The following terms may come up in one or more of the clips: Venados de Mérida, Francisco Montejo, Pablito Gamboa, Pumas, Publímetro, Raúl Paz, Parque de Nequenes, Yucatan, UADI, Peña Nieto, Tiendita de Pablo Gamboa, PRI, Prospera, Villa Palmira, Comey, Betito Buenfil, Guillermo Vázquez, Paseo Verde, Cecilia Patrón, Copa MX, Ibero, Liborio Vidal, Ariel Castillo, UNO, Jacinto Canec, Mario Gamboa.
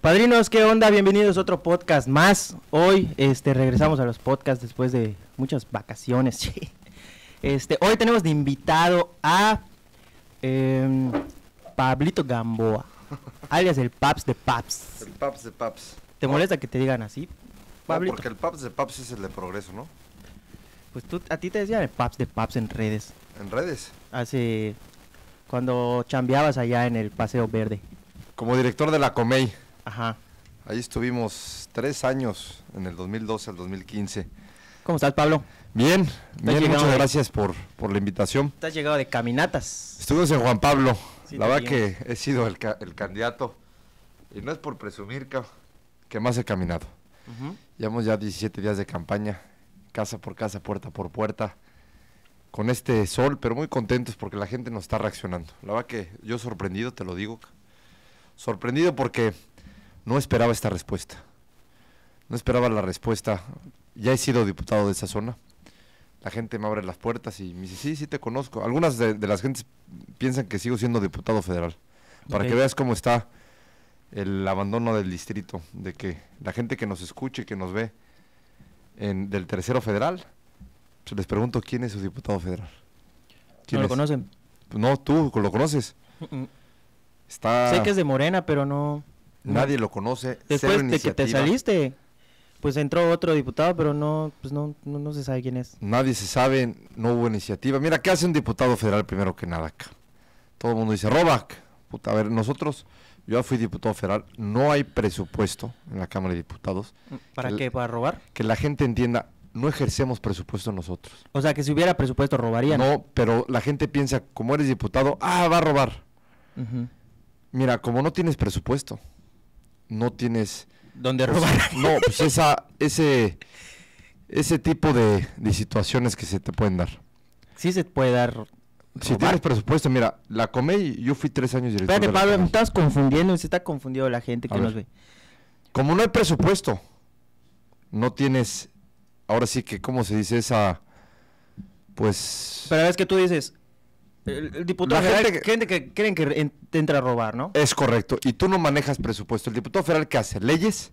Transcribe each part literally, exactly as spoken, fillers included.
Padrinos, ¿qué onda? Bienvenidos a otro podcast más. Hoy este, regresamos a los podcasts después de muchas vacaciones. Este, hoy tenemos de invitado a eh, Pablito Gamboa, alias el Paps de Paps. El Paps de Paps. ¿Te molesta que te digan así, Pablito? No, porque el Paps de Paps es el de Progreso, ¿no? Pues tú, a ti te decían el Paps de Paps en redes. ¿En redes? Hace, cuando chambeabas allá en el Paseo Verde. Como director de la Comey. Ajá. Ahí estuvimos tres años, en el dos mil doce al dos mil quince. ¿Cómo estás, Pablo? Bien, bien, muchas de... gracias por, por la invitación. ¿Te has llegado de caminatas? Estuvimos en Juan Pablo. Sí, la verdad vimos. Que he sido el, ca el candidato, y no es por presumir, que, que más he caminado. Uh-huh. Llevamos ya diecisiete días de campaña, casa por casa, puerta por puerta, con este sol, pero muy contentos porque la gente nos está reaccionando. La verdad que yo sorprendido, te lo digo. Sorprendido porque... no esperaba esta respuesta, no esperaba la respuesta. Ya he sido diputado de esa zona, la gente me abre las puertas y me dice, sí, sí te conozco. Algunas de, de las gentes piensan que sigo siendo diputado federal, para okay. que veas cómo está el abandono del distrito, de que la gente que nos escuche, que nos ve en, del Tercero Federal, pues les pregunto, ¿quién es su diputado federal? ¿Quién ¿No lo es? Conocen? No, tú lo conoces. Está... Sé que es de Morena, pero no... Nadie lo conoce. Después de que te saliste, pues entró otro diputado, pero no, pues no, no, no se sabe quién es. Nadie se sabe, no hubo iniciativa. Mira, ¿qué hace un diputado federal primero que nada acá? Todo el mundo dice, roba. Puta, a ver, nosotros, yo fui diputado federal, no hay presupuesto en la Cámara de Diputados. ¿Para qué? ¿Para robar? Que la gente entienda, no ejercemos presupuesto nosotros. O sea, que si hubiera presupuesto robarían. No, pero la gente piensa, como eres diputado, ah, va a robar. Uh-huh. Mira, como no tienes presupuesto... no tienes... ¿dónde robar? Pues, no, pues esa, ese, ese tipo de, de situaciones que se te pueden dar. Sí se puede dar... robar. Si tienes presupuesto, mira, la Comey, yo fui tres años director. Espérate, Pablo, me estás confundiendo, se está confundiendo la gente que nos ve. Como no hay presupuesto, no tienes... ahora sí que, ¿cómo se dice esa...? Pues... pero es que tú dices... El, el diputado la federal, gente que, que creen que en, te entra a robar, ¿no? Es correcto, y tú no manejas presupuesto. El diputado federal, ¿qué hace? Leyes,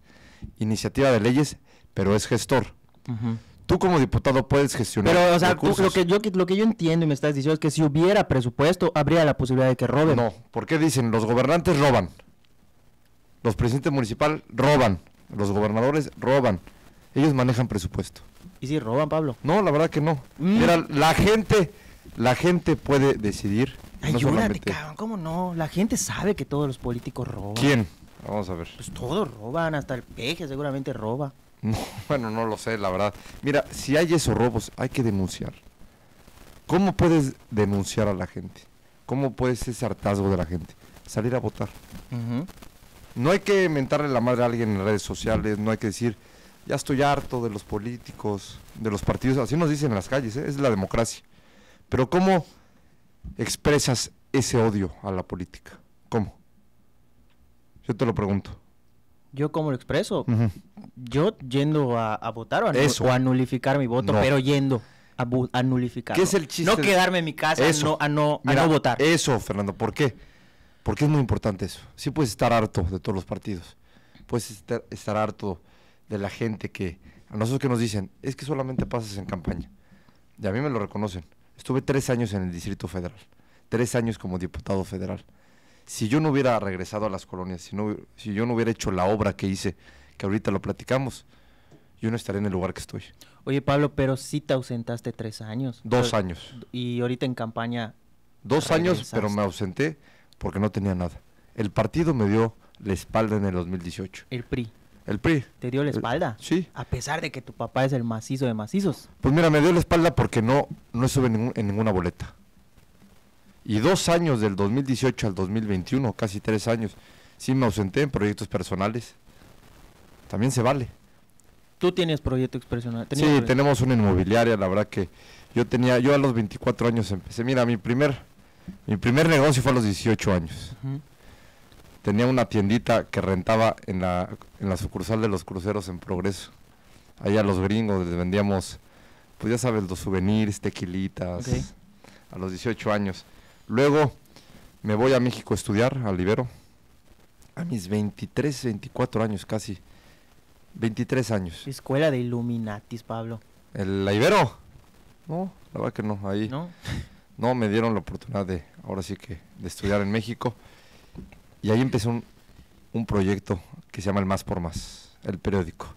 iniciativa de leyes, pero es gestor. Uh-huh. Tú como diputado puedes gestionar. Pero, o sea, tú, lo, que yo, lo que yo entiendo y me estás diciendo es que si hubiera presupuesto, habría la posibilidad de que roben. No, porque dicen, los gobernantes roban, los presidentes municipales roban, los gobernadores roban, ellos manejan presupuesto. ¿Y si roban, Pablo? No, la verdad que no. Mm. Mira, la gente... la gente puede decidir. Ayúdate, no solamente... cabrón, ¿cómo no? La gente sabe que todos los políticos roban. ¿Quién? Vamos a ver. Pues todos roban, hasta el peje seguramente roba. No, bueno, no lo sé, la verdad. Mira, si hay esos robos, hay que denunciar. ¿Cómo puedes denunciar a la gente? ¿Cómo puedes ese hartazgo de la gente? Salir a votar. Uh-huh. No hay que mentarle la madre a alguien en redes sociales, no hay que decir, ya estoy harto de los políticos, de los partidos, así nos dicen en las calles, ¿eh? Es la democracia. Pero ¿cómo expresas ese odio a la política? ¿Cómo? Yo te lo pregunto. ¿Yo cómo lo expreso? Uh-huh. Yo yendo a, a votar o a, Eso. o a nulificar mi voto, no. pero yendo a, a nulificar. ¿Qué es el chiste? No quedarme en mi casa, eso. No, a, no, Mira, a no votar. Eso, Fernando, ¿por qué? Porque es muy importante eso. Sí puedes estar harto de todos los partidos. Puedes estar, estar harto de la gente que... a nosotros que nos dicen, es que solamente pasas en campaña. Y a mí me lo reconocen. Estuve tres años en el Distrito Federal, tres años como diputado federal. Si yo no hubiera regresado a las colonias, si, no, si yo no hubiera hecho la obra que hice, que ahorita lo platicamos, yo no estaría en el lugar que estoy. Oye, Pablo, pero sí te ausentaste tres años. Dos pero, años. Y ahorita en campaña... Dos regresaste. Años, pero me ausenté porque no tenía nada. El partido me dio la espalda en el dos mil dieciocho. El P R I. El P R I. ¿Te dio la espalda? Sí. A pesar de que tu papá es el macizo de macizos. Pues mira, me dio la espalda porque no, no estuve en, ningún, en ninguna boleta. Y dos años, del dos mil dieciocho al dos mil veintiuno, casi tres años, sí me ausenté en proyectos personales. También se vale. ¿Tú tienes proyectos personales? Sí, proyectos? Tenemos una inmobiliaria, la verdad que yo tenía, yo a los veinticuatro años empecé. Mira, mi primer, mi primer negocio fue a los dieciocho años. Uh-huh. Tenía una tiendita que rentaba en la, en la sucursal de los cruceros en Progreso. Ahí a los gringos les vendíamos, pues ya sabes, los souvenirs, tequilitas, okay. A los dieciocho años. Luego me voy a México a estudiar, al Ibero. a mis veintitrés, veinticuatro años casi, veintitrés años. Escuela de Illuminatis, Pablo. ¿El la Ibero? No, la verdad que no, ahí no, no me dieron la oportunidad de, ahora sí que, de estudiar en México. Y ahí empezó un, un proyecto que se llama el Más por Más, el periódico.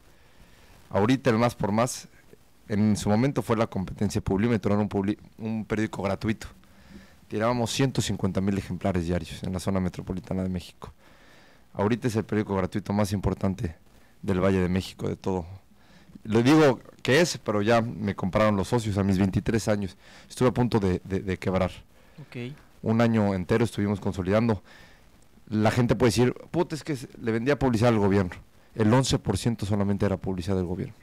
Ahorita el Más por Más, en su momento fue la competencia Publímetro, era un, publi, un periódico gratuito. Tirábamos ciento cincuenta mil ejemplares diarios en la zona metropolitana de México. Ahorita es el periódico gratuito más importante del Valle de México, de todo. Lo digo que es, pero ya me compraron los socios a mis veintitrés años. Estuve a punto de, de, de quebrar. Okay. Un año entero estuvimos consolidando. La gente puede decir, puta, es que le vendía publicidad al gobierno. El once por ciento solamente era publicidad del gobierno.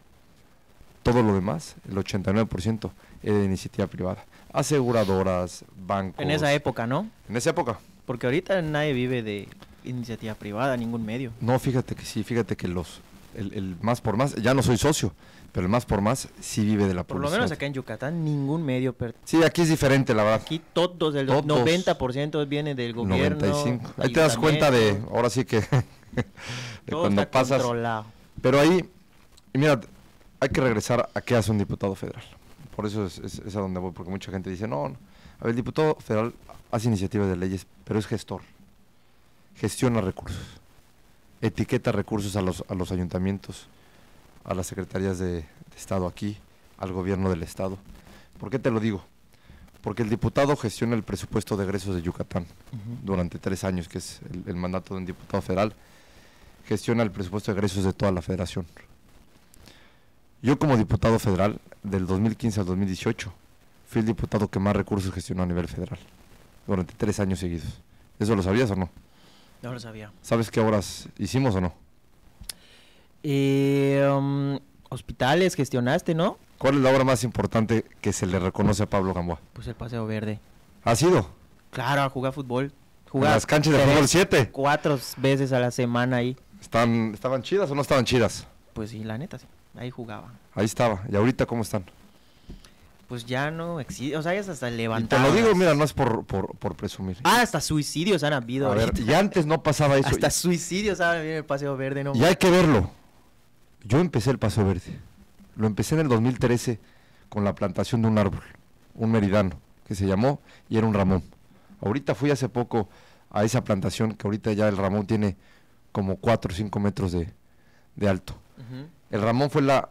Todo lo demás, el ochenta y nueve por ciento era de iniciativa privada. Aseguradoras, bancos. En esa época, ¿no? En esa época. Porque ahorita nadie vive de iniciativa privada, ningún medio. No, fíjate que sí, fíjate que los el, el Más por Más, ya no soy socio, pero el Más por Más sí vive de la publicidad. Por lo menos acá en Yucatán ningún medio pertenece. Sí, aquí es diferente, la verdad. Aquí todos, el todos, noventa por ciento viene del gobierno. noventa y cinco por ciento. Ahí te das cuenta de, ahora sí que, de todo cuando está pasas. Controlado. Pero ahí, y mira, hay que regresar a qué hace un diputado federal. Por eso es, es, es a donde voy, porque mucha gente dice, no, no, a ver, el diputado federal hace iniciativas de leyes, pero es gestor, gestiona recursos, etiqueta recursos a los, a los ayuntamientos, a las secretarías de, de Estado aquí, al gobierno del Estado. ¿Por qué te lo digo? Porque el diputado gestiona el presupuesto de egresos de Yucatán uh-huh. durante tres años, que es el, el mandato de un diputado federal, gestiona el presupuesto de egresos de toda la federación. Yo como diputado federal, del dos mil quince al dos mil dieciocho, fui el diputado que más recursos gestionó a nivel federal, durante tres años seguidos. ¿Eso lo sabías o no? No lo sabía. ¿Sabes qué obras hicimos o no? Eh, um, hospitales gestionaste, ¿no? ¿Cuál es la obra más importante que se le reconoce a Pablo Gamboa? Pues el Paseo Verde. ¿Has ido? Claro, a jugar fútbol. Jugar en las canchas de fútbol siete. Cuatro veces a la semana ahí. ¿Están, ¿Estaban chidas o no estaban chidas? Pues sí, la neta sí. Ahí jugaba. Ahí estaba. ¿Y ahorita cómo están? Pues ya no existe. O sea, ya es hasta levantado. Te lo digo, mira, no es por, por, por presumir. Ah, hasta suicidios han habido. A ver, y antes no pasaba eso. Hasta suicidios han habido en el Paseo Verde. No. Y hay que verlo. Yo empecé el Paseo Verde. Lo empecé en el dos mil trece con la plantación de un árbol, un meridano, que se llamó y era un ramón. Ahorita fui hace poco a esa plantación que ahorita ya el ramón tiene como cuatro o cinco metros de, de alto. Uh-huh. El ramón fue la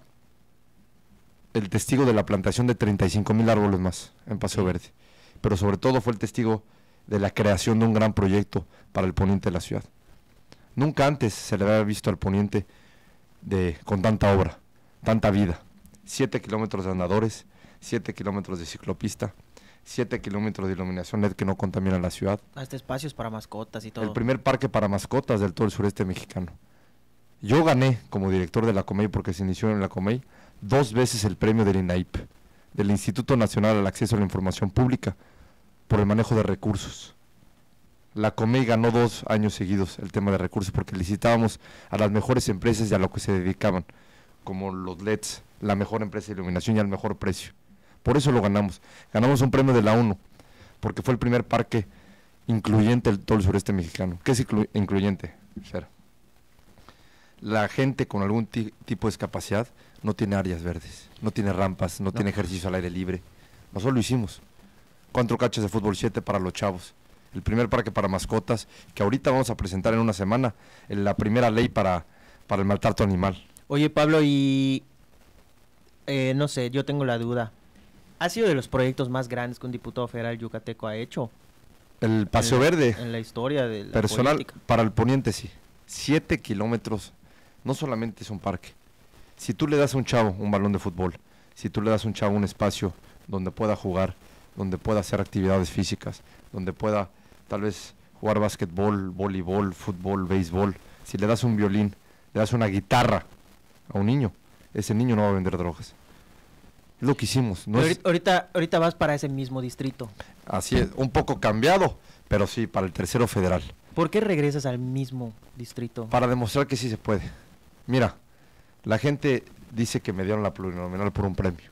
el testigo de la plantación de treinta y cinco mil árboles más en Paseo Verde, pero sobre todo fue el testigo de la creación de un gran proyecto para el poniente de la ciudad. Nunca antes se le había visto al poniente de, con tanta obra, tanta vida. Siete kilómetros de andadores, siete kilómetros de ciclopista, siete kilómetros de iluminación L E D que no contamina la ciudad. Hasta espacios para mascotas y todo. El primer parque para mascotas del todo el sureste mexicano. Yo gané como director de la Comey, porque se inició en la Comey, dos veces el premio del INAIP, del Instituto Nacional al Acceso a la Información Pública, por el manejo de recursos. La Comey ganó dos años seguidos el tema de recursos, porque licitábamos a las mejores empresas y a lo que se dedicaban, como los L E Ds, la mejor empresa de iluminación y al mejor precio. Por eso lo ganamos. Ganamos un premio de la U N O, porque fue el primer parque incluyente del todo el sureste mexicano. ¿Qué es inclu- incluyente, Fer? La gente con algún tipo de discapacidad no tiene áreas verdes, no tiene rampas, no, no tiene ejercicio al aire libre. Nosotros lo hicimos. Cuatro canchas de fútbol siete para los chavos. El primer parque para mascotas, que ahorita vamos a presentar en una semana, en la primera ley para, para el maltrato animal. Oye, Pablo, y eh, no sé, yo tengo la duda. ¿Ha sido de los proyectos más grandes que un diputado federal yucateco ha hecho? El Paseo en, Verde. En la historia de la personal, política. Para el poniente, sí. Siete kilómetros. No solamente es un parque. Si tú le das a un chavo un balón de fútbol, si tú le das a un chavo un espacio donde pueda jugar, donde pueda hacer actividades físicas, donde pueda tal vez jugar básquetbol, voleibol, fútbol, béisbol, si le das un violín, le das una guitarra a un niño, ese niño no va a vender drogas. Es lo que hicimos. No es... ahorita, ahorita vas para ese mismo distrito. Así es, un poco cambiado, pero sí, para el Tercero Federal. ¿Por qué regresas al mismo distrito? Para demostrar que sí se puede. Mira, la gente dice que me dieron la plurinominal por un premio.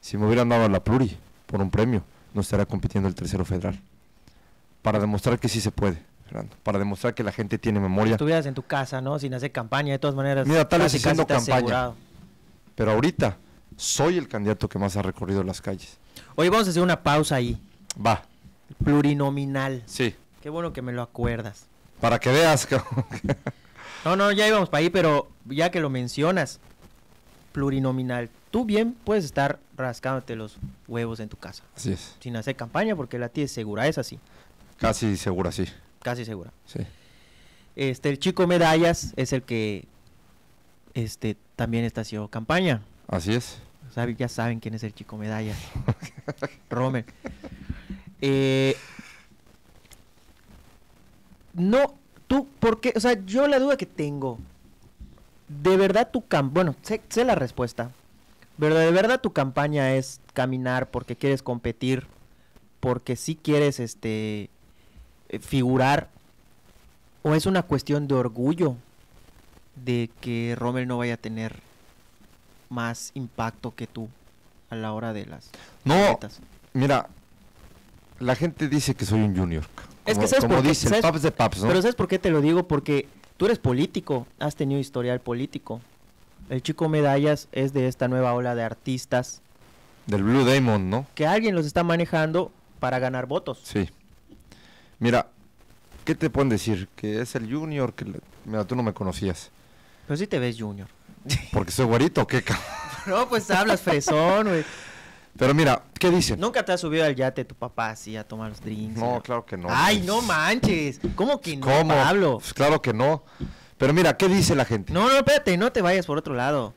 Si me hubieran dado la pluri por un premio, no estaría compitiendo el Tercero Federal. Para demostrar que sí se puede. Fernando, para demostrar que la gente tiene memoria. Si estuvieras en tu casa, ¿no? Sin hacer campaña, de todas maneras. Mira, tal vez haciendo campaña, asegurado. Pero ahorita soy el candidato que más ha recorrido las calles. Oye, vamos a hacer una pausa ahí. Va. Plurinominal. Sí. Qué bueno que me lo acuerdas. Para que veas. No, no, ya íbamos para ahí, pero ya que lo mencionas, plurinominal. Tú bien puedes estar rascándote los huevos en tu casa. Así es. Sin hacer campaña, porque la tía es segura, es así. Casi segura, sí. Casi segura. Sí. Este, el chico Medallas es el que este también está haciendo campaña. Así es. ¿Sabe? Ya saben quién es el chico Medallas. Rommel. Eh, no, tú, ¿por qué? O sea, yo la duda que tengo, de verdad tu campaña, bueno, sé, sé la respuesta, pero de verdad tu campaña es caminar porque quieres competir, porque sí quieres, este... figurar, o es una cuestión de orgullo de que Rommel no vaya a tener más impacto que tú a la hora de las no metas? Mira, la gente dice que soy un junior, como, es que sabes como por qué, dice sabes, el paps de paps, ¿no? Pero ¿sabes por qué te lo digo? Porque tú eres político, has tenido historial político. El chico Medallas es de esta nueva ola de artistas del Blue Demon, ¿no? Que alguien los está manejando para ganar votos. Sí. Mira, ¿qué te pueden decir? Que es el junior, que... Le... Mira, tú no me conocías. Pero sí te ves junior. ¿Porque soy guarito o qué? No, pues hablas fresón, güey. Pero mira, ¿qué dicen? ¿Nunca te has subido al yate tu papá así a tomar los drinks? No, ¿no? Claro que no. ¡Ay, pues... no manches! ¿Cómo que no, ¿Cómo? Pablo? Pues claro que no. Pero mira, ¿qué dice la gente? No, no, espérate, no te vayas por otro lado.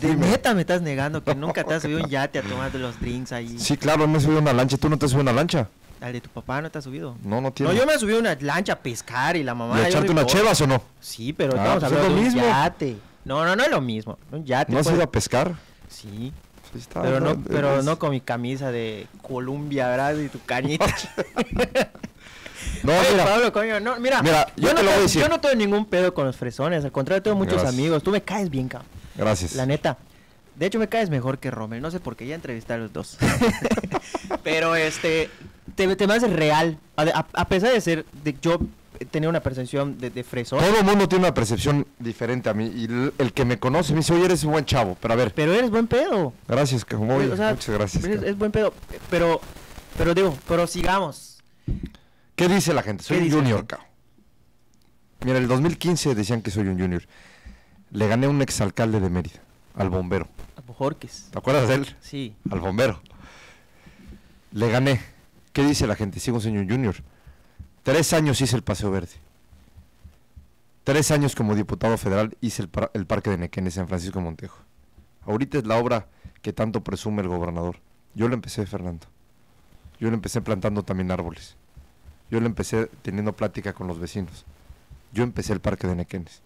De neta me estás negando que no, nunca te has subido a un yate a tomar los drinks ahí. Sí, claro, me he subido a una lancha. ¿Tú no te has subido a una lancha? ¿Al de tu papá no te has subido? No, no tiene. No, yo me he subido a una lancha a pescar y la mamá... ¿Y echarte unas chevas o no? Sí, pero ah, estamos pues hablando es lo de un yate. No, no, no es lo mismo. Un yate. ¿No has puede... ido a pescar? Sí. Sí está, pero no, no pero es... no con mi camisa de Columbia, ¿verdad? Y tu cañita. No, oye, mira, Pablo, coño, no, mira, mira yo, yo, no te, yo no tengo ningún pedo con los fresones. Al contrario, tengo muchos Gracias. amigos. Tú me caes bien, cabrón. Gracias. La neta. De hecho, me caes mejor que Rommel. No sé por qué, ya entrevisté a los dos. Pero este... Te, te me hace real, a, a, a pesar de ser, de, yo tenía una percepción de, de fresón. Todo el mundo tiene una percepción diferente a mí, y el, el que me conoce me dice, oye, eres un buen chavo, pero a ver. Pero eres buen pedo. Gracias, que muy, o sea, muchas gracias. Es, es buen pedo, pero, pero digo, pero sigamos. ¿Qué dice la gente? Soy un junior, cabrón. Mira, el dos mil quince decían que soy un junior. Le gané a un exalcalde de Mérida, al bombero. A Jorques. ¿Te acuerdas de él? Sí. Al bombero. Le gané. ¿Qué dice la gente? Sigo siendo un junior. Tres años hice el Paseo Verde. Tres años como diputado federal hice el, par el Parque de Nequenes en Francisco Montejo. Ahorita es la obra que tanto presume el gobernador. Yo lo empecé, Fernando. Yo lo empecé plantando también árboles. Yo lo empecé teniendo plática con los vecinos. Yo empecé el Parque de Nequenes.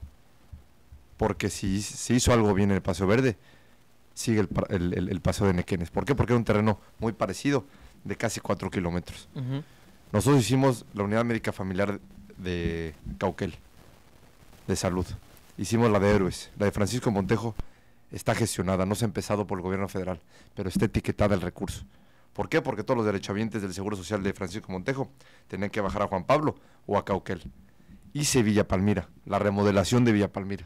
Porque si se si hizo algo bien en el Paseo Verde, sigue el, el, el, el Paseo de Nequenes. ¿Por qué? Porque era un terreno muy parecido, de casi cuatro kilómetros. Uh-huh. Nosotros hicimos la unidad médica familiar de Caucel, de salud. Hicimos la de Héroes. La de Francisco Montejo está gestionada, no se ha empezado por el gobierno federal, pero está etiquetada el recurso. ¿Por qué? Porque todos los derechohabientes del Seguro Social de Francisco Montejo tenían que bajar a Juan Pablo o a Caucel. Hice Villa Palmira, la remodelación de Villa Palmira.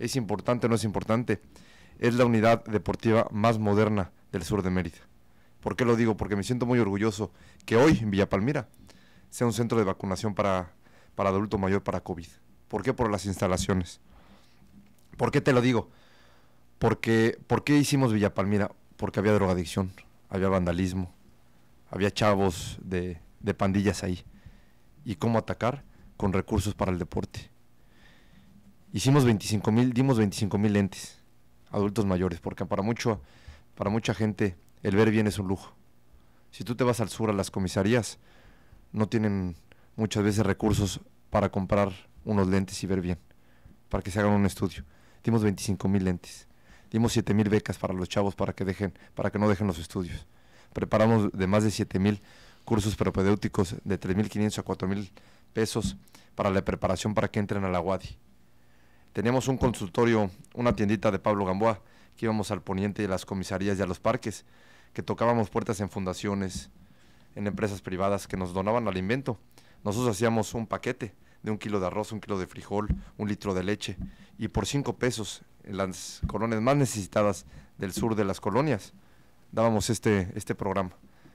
¿Es importante o no es importante? Es la unidad deportiva más moderna del sur de Mérida. ¿Por qué lo digo? Porque me siento muy orgulloso que hoy en Villa Palmira sea un centro de vacunación para, para adulto mayor para COVID. ¿Por qué? Por las instalaciones. ¿Por qué te lo digo? Porque, ¿por qué hicimos Villa Palmira? Porque había drogadicción, había vandalismo, había chavos de, de pandillas ahí. ¿Y cómo atacar? Con recursos para el deporte. Hicimos veinticinco mil, dimos veinticinco mil lentes a adultos mayores, porque para, mucho, para mucha gente... el ver bien es un lujo. Si tú te vas al sur a las comisarías, no tienen muchas veces recursos para comprar unos lentes y ver bien, para que se hagan un estudio. Dimos veinticinco mil lentes, dimos siete mil becas para los chavos para que dejen, para que no dejen los estudios. Preparamos de más de siete mil cursos propedéuticos de tres mil quinientos a cuatro mil pesos para la preparación para que entren a la U A D I. Teníamos un consultorio, una tiendita de Pablo Gamboa, que íbamos al poniente de las comisarías y a los parques, que tocábamos puertas en fundaciones, en empresas privadas que nos donaban alimento Nosotros hacíamos un paquete de un kilo de arroz, un kilo de frijol, un litro de leche, y por cinco pesos en las colonias más necesitadas del sur de las colonias dábamos este, este programa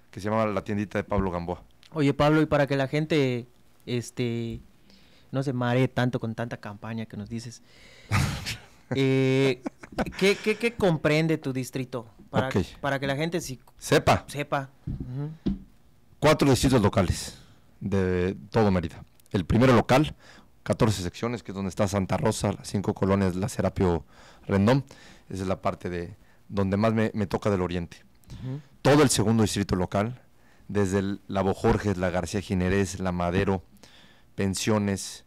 que se llamaba La Tiendita de Pablo Gamboa. Oye, Pablo, y para que la gente este no se maree tanto con tanta campaña que nos dices, eh, ¿qué, qué, qué comprende tu distrito? Para, okay. para que la gente si sepa. sepa. Uh-huh. Cuatro distritos locales de todo Mérida. El primero local, catorce secciones, que es donde está Santa Rosa, las cinco colonias, la Serapio Rendón. Esa es la parte de donde más me, me toca del oriente. Uh-huh. Todo el segundo distrito local, desde el Labo Jorge, la García Ginerés, la Madero, Pensiones,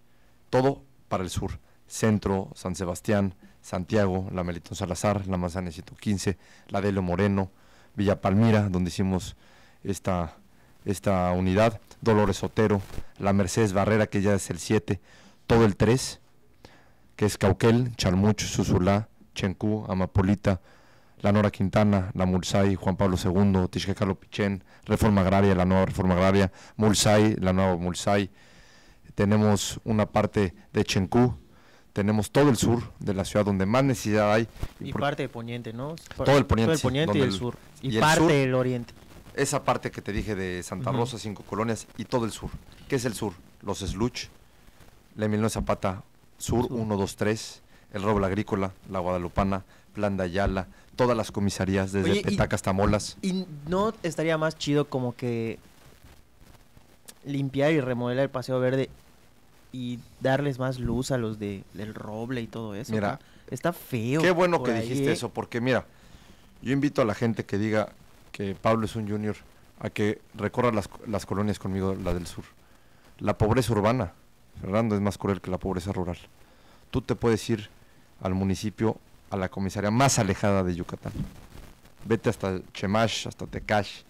todo para el sur. Centro, San Sebastián, Santiago, la Melitón Salazar, la Manzana ciento quince, la Delio Moreno, Villa Palmira, donde hicimos esta, esta unidad, Dolores Otero, la Mercedes Barrera, que ya es el siete, todo el tres, que es Cauquel, Chalmuch, Susulá, Chancú, Amapolita, la Nora Quintana, la Mulsay, Juan Pablo segundo, Tixquecalo Pichén, Reforma Agraria, la nueva Reforma Agraria, Mulsay, la nueva Mulsay, tenemos una parte de Chancú, tenemos todo el sur de la ciudad donde más necesidad hay. Y, y por, parte de Poniente, ¿no? Todo el Poniente, todo el poniente sí, y el, el sur. Y, y parte el sur, del Oriente. Esa parte que te dije de Santa Rosa, uh-huh. cinco colonias, y todo el sur. ¿Qué es el sur? Los Sluch, la Emiliano Zapata, Sur uno, dos, tres, el Roble Agrícola, la Guadalupana, Plan de Ayala, todas las comisarías, desde Oye, Petaca y, hasta Molas. ¿Y no estaría más chido como que limpiar y remodelar el Paseo Verde y darles más luz a los de, del Roble y todo eso? Mira, ¿no? Está feo. Qué bueno que ahí dijiste eso, porque mira, yo invito a la gente que diga que Pablo es un junior a que recorra las, las colonias conmigo, la del sur. La pobreza urbana, Fernando, es más cruel que la pobreza rural. Tú te puedes ir al municipio, a la comisaría más alejada de Yucatán. Vete hasta Chemash, hasta Tecash,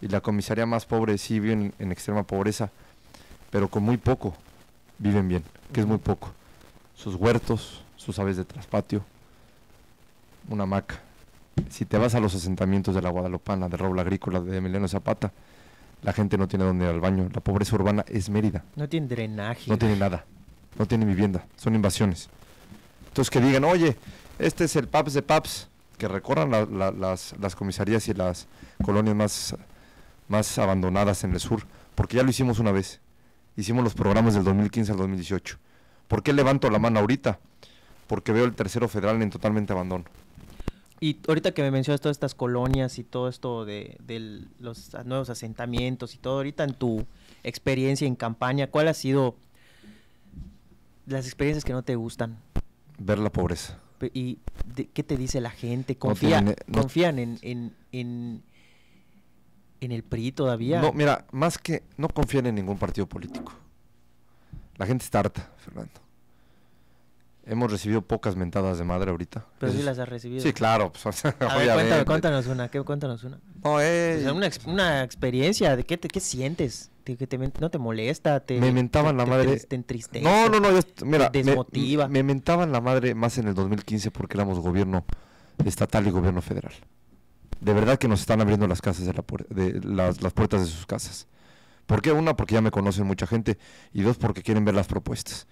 y la comisaría más pobre sí vive en, en extrema pobreza, pero con muy poco viven bien, que es muy poco. Sus huertos, sus aves de traspatio, una hamaca. Si te vas a los asentamientos de la Guadalupana, de Roble Agrícola, de Emiliano Zapata, la gente no tiene dónde ir al baño. La pobreza urbana es Mérida. No tiene drenaje. No tiene nada. No tiene vivienda. Son invasiones. Entonces que digan, oye, este es el P A P S de P A P S, que recorran la, la, las, las comisarías y las colonias más, más abandonadas en el sur, porque ya lo hicimos una vez. Hicimos los programas del dos mil quince al dos mil dieciocho. ¿Por qué levanto la mano ahorita? Porque veo el Tercero Federal en totalmente abandono. Y ahorita que me mencionas todas estas colonias y todo esto de, de los nuevos asentamientos y todo, ahorita en tu experiencia en campaña, ¿cuál ha sido las experiencias que no te gustan? Ver la pobreza. ¿Y de, qué te dice la gente? ¿Confía, no tiene, no, ¿Confían en, en, en, en el P R I todavía? No, mira, más que no confían en ningún partido político. La gente está harta, Fernando. Hemos recibido pocas mentadas de madre ahorita. Pero Eso sí es... las has recibido. Sí, claro. Pues, a ver, cuéntame, cuéntanos una, ¿qué, cuéntanos una? No, eh... Pues una, ex, una experiencia, de ¿qué, te, qué sientes? ¿Te, que te, ¿No te molesta? Te, me mentaban te, la madre. Te, ¿Te entristece? No, no, no, yo, mira. ¿Te desmotiva? Me, me mentaban la madre más en el dos mil quince porque éramos gobierno estatal y gobierno federal. De verdad que nos están abriendo las, casas de la puer de, las, las puertas de sus casas. ¿Por qué? Una, porque ya me conocen mucha gente, y dos, porque quieren ver las propuestas.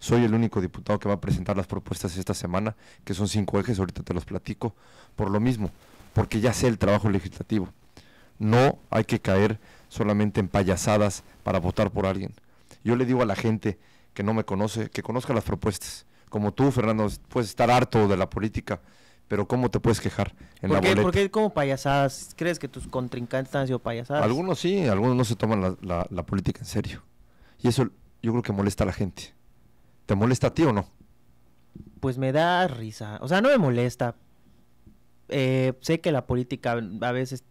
Soy el único diputado que va a presentar las propuestas esta semana, que son cinco ejes, ahorita te los platico, por lo mismo, porque ya sé el trabajo legislativo. No hay que caer solamente en payasadas para votar por alguien. Yo le digo a la gente que no me conoce, que conozca las propuestas. Como tú, Fernando, puedes estar harto de la política, pero ¿cómo te puedes quejar en la boleta? ¿Por qué como payasadas? ¿Crees que tus contrincantes han sido payasadas? Algunos sí, algunos no se toman la, la, la política en serio. Y eso yo creo que molesta a la gente. ¿Te molesta a ti o no? Pues me da risa. O sea, no me molesta. Eh, sé que la política a veces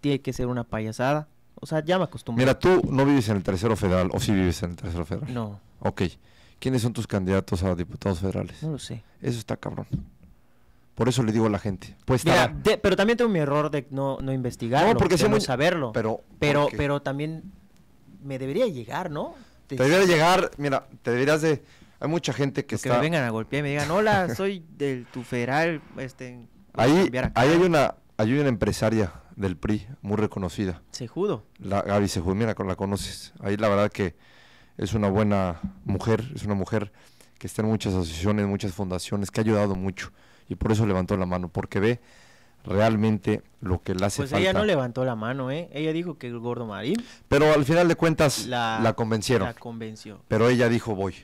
tiene que ser una payasada. O sea, ya me acostumbré. Mira, tú no vives en el Tercero Federal, ¿o sí vives en el Tercero Federal? No. Ok. ¿Quiénes son tus candidatos a diputados federales? No lo sé. Eso está cabrón. Por eso le digo a la gente. Pues Mira, estará... de, pero también tengo mi error de no, no investigarlo, no, porque de no muy... saberlo. Pero, pero, okay. pero también me debería llegar, ¿no? Te, te debería llegar, mira, te deberías de... Hay mucha gente que, que está... Que me vengan a golpear y me digan, hola, soy del tu federal, este... Ahí, ahí hay, una, hay una empresaria del P R I muy reconocida. Sejudo. La Gaby Sejudo, mira, la conoces. Ahí la verdad que es una buena mujer, es una mujer que está en muchas asociaciones, muchas fundaciones, que ha ayudado mucho, y por eso levantó la mano, porque ve realmente lo que le hace falta. Pues ella no levantó la mano, ¿eh? Ella dijo que el Gordo Marín. Pero al final de cuentas la, la convencieron. La convenció. Pero ella dijo voy.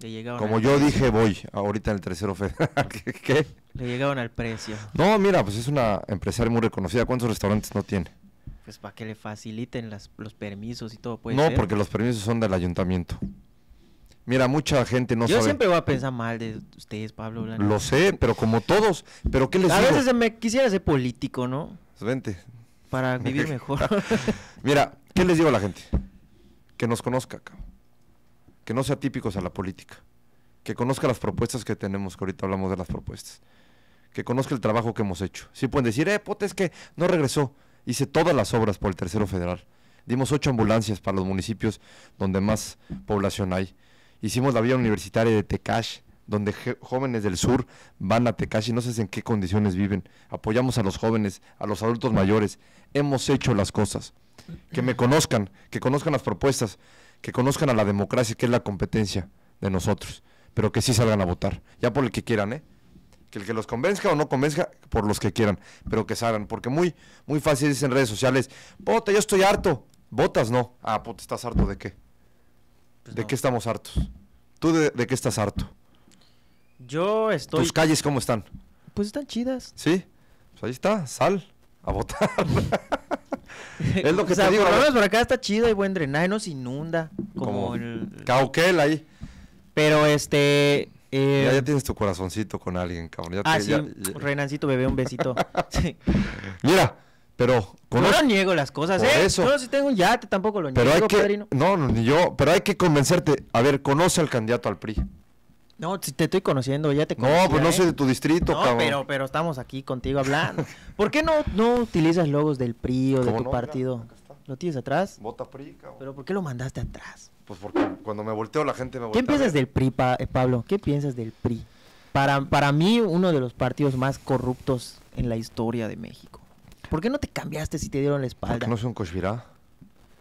Le llegaron Como yo precio. dije voy, ahorita en el Tercero Federal. ¿Qué? Le llegaron al precio. No, mira, pues es una empresaria muy reconocida. ¿Cuántos restaurantes no tiene? Pues para que le faciliten las, los permisos y todo. ¿Puede no, ser? Porque los permisos son del ayuntamiento. Mira, mucha gente no yo sabe. Yo siempre voy a pensar mal de ustedes, Pablo. Blanco. Lo sé, pero como todos. ¿Pero qué les A digo? veces me quisiera ser político, ¿no? Vente. Para vivir mejor. Mira, ¿qué les digo a la gente? Que nos conozca, cabrón. Que no sea típicos a la política. Que conozca las propuestas que tenemos, que ahorita hablamos de las propuestas. Que conozca el trabajo que hemos hecho. Sí pueden decir, eh, pote, es que no regresó. Hice todas las obras por el Tercero Federal. Dimos ocho ambulancias para los municipios donde más población hay. Hicimos la vía universitaria de Tecash, donde jóvenes del sur van a Tecash y no sé en qué condiciones viven. Apoyamos a los jóvenes, a los adultos mayores. Hemos hecho las cosas. Que me conozcan, que conozcan las propuestas, que conozcan a la democracia, que es la competencia de nosotros. Pero que sí salgan a votar, ya por el que quieran, ¿eh? Que el que los convenzca o no convenzca, por los que quieran, pero que salgan. Porque muy, muy fácil dicen en redes sociales, vota, yo estoy harto. ¿Votas? No. Ah, puta, ¿estás harto de qué? ¿De qué estamos hartos? ¿Tú de, de qué estás harto? Yo estoy... ¿Tus calles cómo están? Pues están chidas. ¿Sí? Pues ahí está, sal a votar. Es lo que o sea, te digo. Por lo menos por acá está chida y buen drenaje, no se inunda. Como, como el... Caucel ahí. Pero este... Eh... Ya, ya tienes tu corazoncito con alguien, cabrón. Ya ah, te, sí, ya, ya... Renancito bebé, un besito. Sí. Mira... Pero con no, no niego las cosas, ¿eh? Eso. Yo si tengo un yate, tampoco lo pero niego, hay que, padrino. No, ni yo, pero hay que convencerte. A ver, conoce al candidato al P R I. No, si te estoy conociendo, ya te conozco. No, pues no ¿eh? soy de tu distrito, no, cabrón. Pero, pero estamos aquí contigo hablando. ¿Por qué no, no utilizas logos del P R I o de tu no? partido? Mira, ¿lo tienes atrás? Vota P R I, cabrón. ¿Pero por qué lo mandaste atrás? Pues porque cuando me volteo la gente me voltea. ¿Qué piensas del P R I, pa eh, Pablo? ¿Qué piensas del P R I? Para, para mí, uno de los partidos más corruptos en la historia de México. ¿Por qué no te cambiaste si te dieron la espalda? Porque no soy un cochvirá.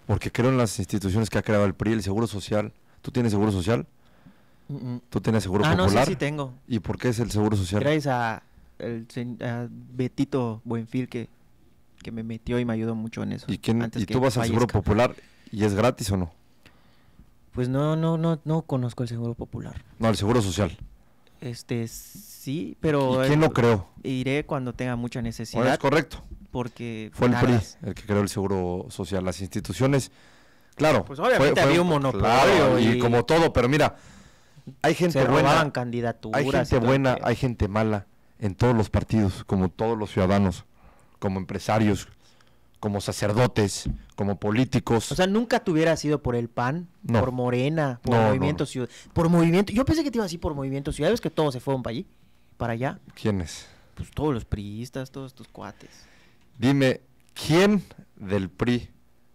Porque creo en las instituciones que ha creado el P R I, el Seguro Social. ¿Tú tienes Seguro Social? Uh -uh. ¿Tú tienes Seguro ah, Popular? Ah, no, sí, sí tengo. ¿Y por qué es el Seguro Social? Gracias a, el, a Betito Buenfil que, que me metió y me ayudó mucho en eso. ¿Y, quién, antes ¿y que tú vas al Seguro Popular y es gratis o no? Pues no, no, no, no conozco el Seguro Popular. No, el Seguro Social. Este, sí, pero... ¿Y quién lo creó? Iré cuando tenga mucha necesidad. Bueno, es correcto. Porque fue el P R I el que creó el Seguro Social, las instituciones, claro. Pues obviamente fue, fue, había un monopolio. Claro, y, y como todo, pero mira, hay gente buena, candidaturas, hay gente buena, que... hay gente mala en todos los partidos, como todos los ciudadanos, como empresarios, como sacerdotes, como políticos. O sea, nunca te hubiera sido por el P A N, no. por Morena, por no, Movimiento no, no. Ciudad, por Movimiento. Yo pensé que te iba así por Movimiento Ciudad, es que todos se fueron para allí, para allá. ¿Quiénes? Pues todos los priistas, todos tus cuates. Dime, ¿quién del P R I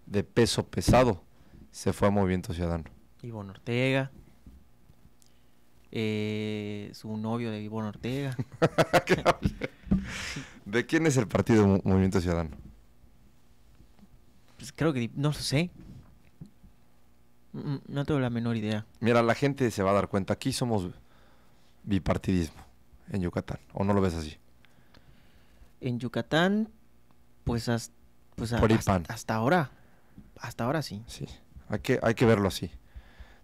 de peso pesado se fue a Movimiento Ciudadano? Ivonne Ortega, eh, su novio de Ivonne Ortega. ¿De quién es el partido de Movimiento Ciudadano? Pues creo que no lo sé, no tengo la menor idea. Mira, la gente se va a dar cuenta, aquí somos bipartidismo en Yucatán, ¿o no lo ves así? En Yucatán... Pues, hasta, pues hasta, hasta ahora, hasta ahora sí. Sí, hay que, hay que verlo así.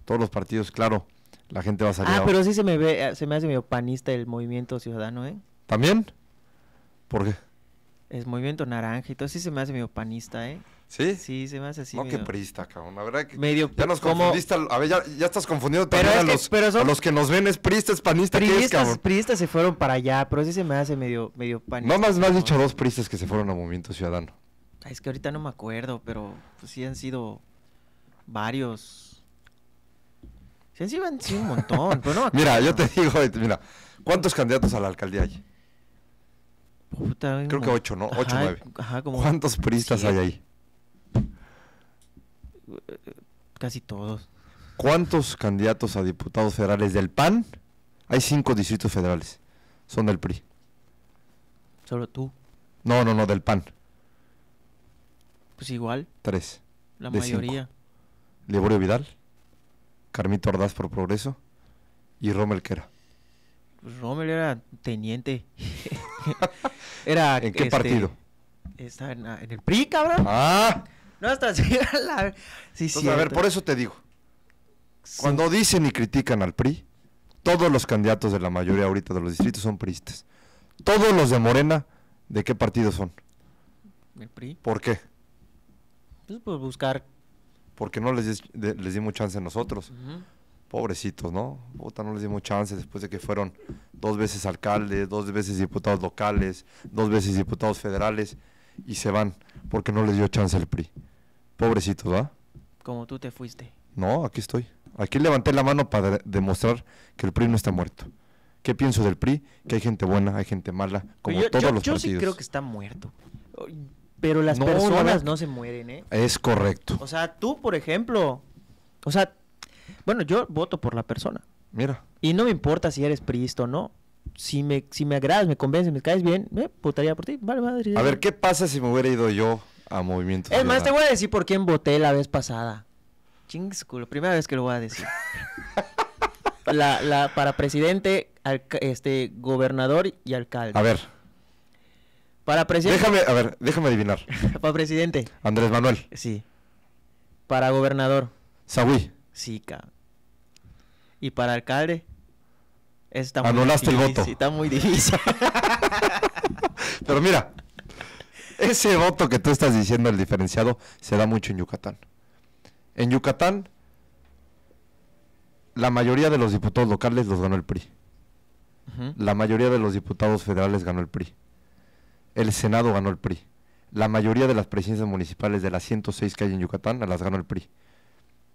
Todos los partidos, claro, la gente va a salir. Ah, pero sí se me ve, se me hace medio panista el Movimiento Ciudadano, ¿eh? ¿También? ¿Por qué? Es Movimiento Naranja y todo, sí se me hace medio panista, ¿eh? ¿Sí? Sí, se me hace así. No, medio... que prista, cabrón. La verdad que medio, ya nos confundiste. Como... A ver, ya, ya estás confundido también a, que, los, son... a los que nos ven. Es prista, es panista, ¿qué es, cabrón? Priistas se fueron para allá, pero sí se me hace medio, medio panista. No, más me has dicho dos pristas que se fueron a Movimiento Ciudadano. Ay, es que ahorita no me acuerdo, pero pues, sí han sido varios. Sí han sido, han sido un montón, pero no me acuerdo. Mira, yo te digo, mira, ¿cuántos candidatos a la alcaldía hay? Puta, creo que ocho, ¿no? Ocho, ajá, nueve. Ajá, como... ¿Cuántos pristas sí, hay ahí? Casi todos. ¿Cuántos candidatos a diputados federales del P A N? Hay cinco distritos federales. Son del P R I. ¿Solo tú? No, no, no, del P A N. Pues igual. Tres. La mayoría. Liborio Vidal. Carmito Ordaz por Progreso y Rommel, que era. Rommel era teniente. Era, ¿en qué este, partido? Está en, en el P R I, cabrón. Ah. No, hasta la... Sí, entonces, a ver, por eso te digo. Sí. Cuando dicen y critican al P R I, todos los candidatos de la mayoría ahorita de los distritos son priistas. Todos los de Morena, ¿de qué partido son? ¿El P R I? ¿Por qué? Pues por buscar. Porque no les, de, les dimos chance a nosotros. Uh-huh. Pobrecitos, ¿no? Puta, no les dimos chance después de que fueron dos veces alcaldes, dos veces diputados locales, dos veces diputados federales, y se van porque no les dio chance el P R I. Pobrecitos, ¿va? Como tú te fuiste. No, aquí estoy. Aquí levanté la mano para demostrar que el P R I no está muerto. ¿Qué pienso del P R I? Que hay gente buena, hay gente mala, como yo, todos yo, los yo partidos. Yo sí creo que está muerto. Pero las no, personas no, no se mueren, ¿eh? Es correcto. O sea, tú, por ejemplo, o sea, bueno, yo voto por la persona. Mira. Y no me importa si eres priista o no. Si me, si me agradas, me convences, me caes bien, eh, votaría por ti. Vale, madre. A ver, ¿qué pasa si me hubiera ido yo a Movimiento Ciudadano? Es más, te voy a decir por quién voté la vez pasada. Chingues culo, primera vez que lo voy a decir. la, la, para presidente, alca, este, gobernador y alcalde. A ver. Para presidente. Déjame, a ver, déjame adivinar. Para presidente. Andrés Manuel. Sí. Para gobernador. Saúl. Sí, cabrón. Y para alcalde. Está muy anulaste difícil, el voto. Está muy difícil. Pero mira, ese voto que tú estás diciendo, el diferenciado, se da mucho en Yucatán. En Yucatán, la mayoría de los diputados locales los ganó el P R I. Uh-huh. La mayoría de los diputados federales ganó el P R I. El Senado ganó el P R I. La mayoría de las presidencias municipales de las ciento seis que hay en Yucatán las ganó el P R I.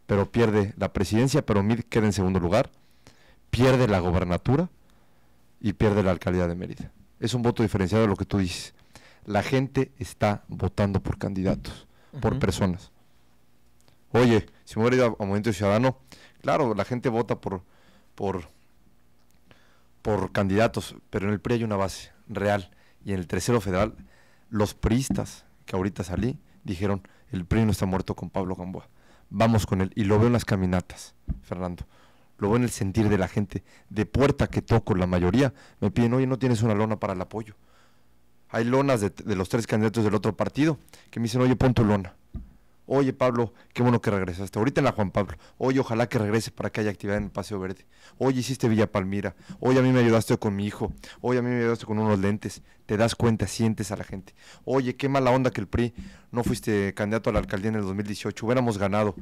Pero pierde la presidencia, pero Mil queda en segundo lugar. Pierde la gobernatura y pierde la alcaldía de Mérida. Es un voto diferenciado de lo que tú dices. La gente está votando por candidatos, uh-huh, por personas. Oye, si me hubiera ido a Movimiento Ciudadano, claro, la gente vota por, por, por candidatos, pero en el P R I hay una base real. Y en el Tercero Federal, los priistas que ahorita salí, dijeron, el P R I no está muerto con Pablo Gamboa. Vamos con él. Y lo veo en las caminatas, Fernando. Lo veo en el sentir de la gente. De puerta que toco, la mayoría me piden, oye, ¿no tienes una lona para el apoyo? Hay lonas de, de los tres candidatos del otro partido que me dicen, oye, pon tu lona. Oye, Pablo, qué bueno que regresaste. Ahorita en la Juan Pablo. Oye, ojalá que regrese para que haya actividad en el Paseo Verde. Oye, hiciste Villa Palmira. Oye, a mí me ayudaste con mi hijo. Oye, a mí me ayudaste con unos lentes. Te das cuenta, sientes a la gente. Oye, qué mala onda que el P R I no fuiste candidato a la alcaldía en el dos mil dieciocho. Hubiéramos ganado.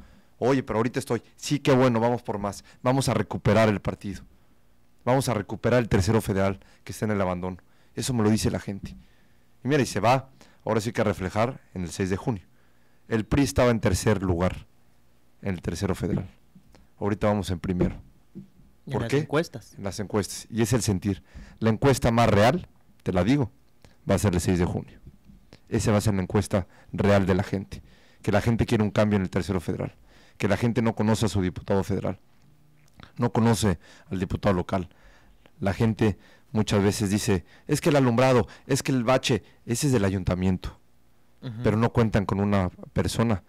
Oye, pero ahorita estoy. Sí, qué bueno, vamos por más. Vamos a recuperar el partido. Vamos a recuperar el Tercero Federal que está en el abandono. Eso me lo dice la gente. Y mira, y se va, ahora sí que a reflejar en el seis de junio. El P R I estaba en tercer lugar, en el Tercero Federal. Ahorita vamos en primero. ¿Por qué? En las encuestas. En las encuestas. Y es el sentir. La encuesta más real, te la digo, va a ser el seis de junio. Esa va a ser la encuesta real de la gente. Que la gente quiere un cambio en el Tercero Federal. Que la gente no conoce a su diputado federal, no conoce al diputado local. La gente muchas veces dice, es que el alumbrado, es que el bache, ese es del ayuntamiento, uh-huh, pero no cuentan con una persona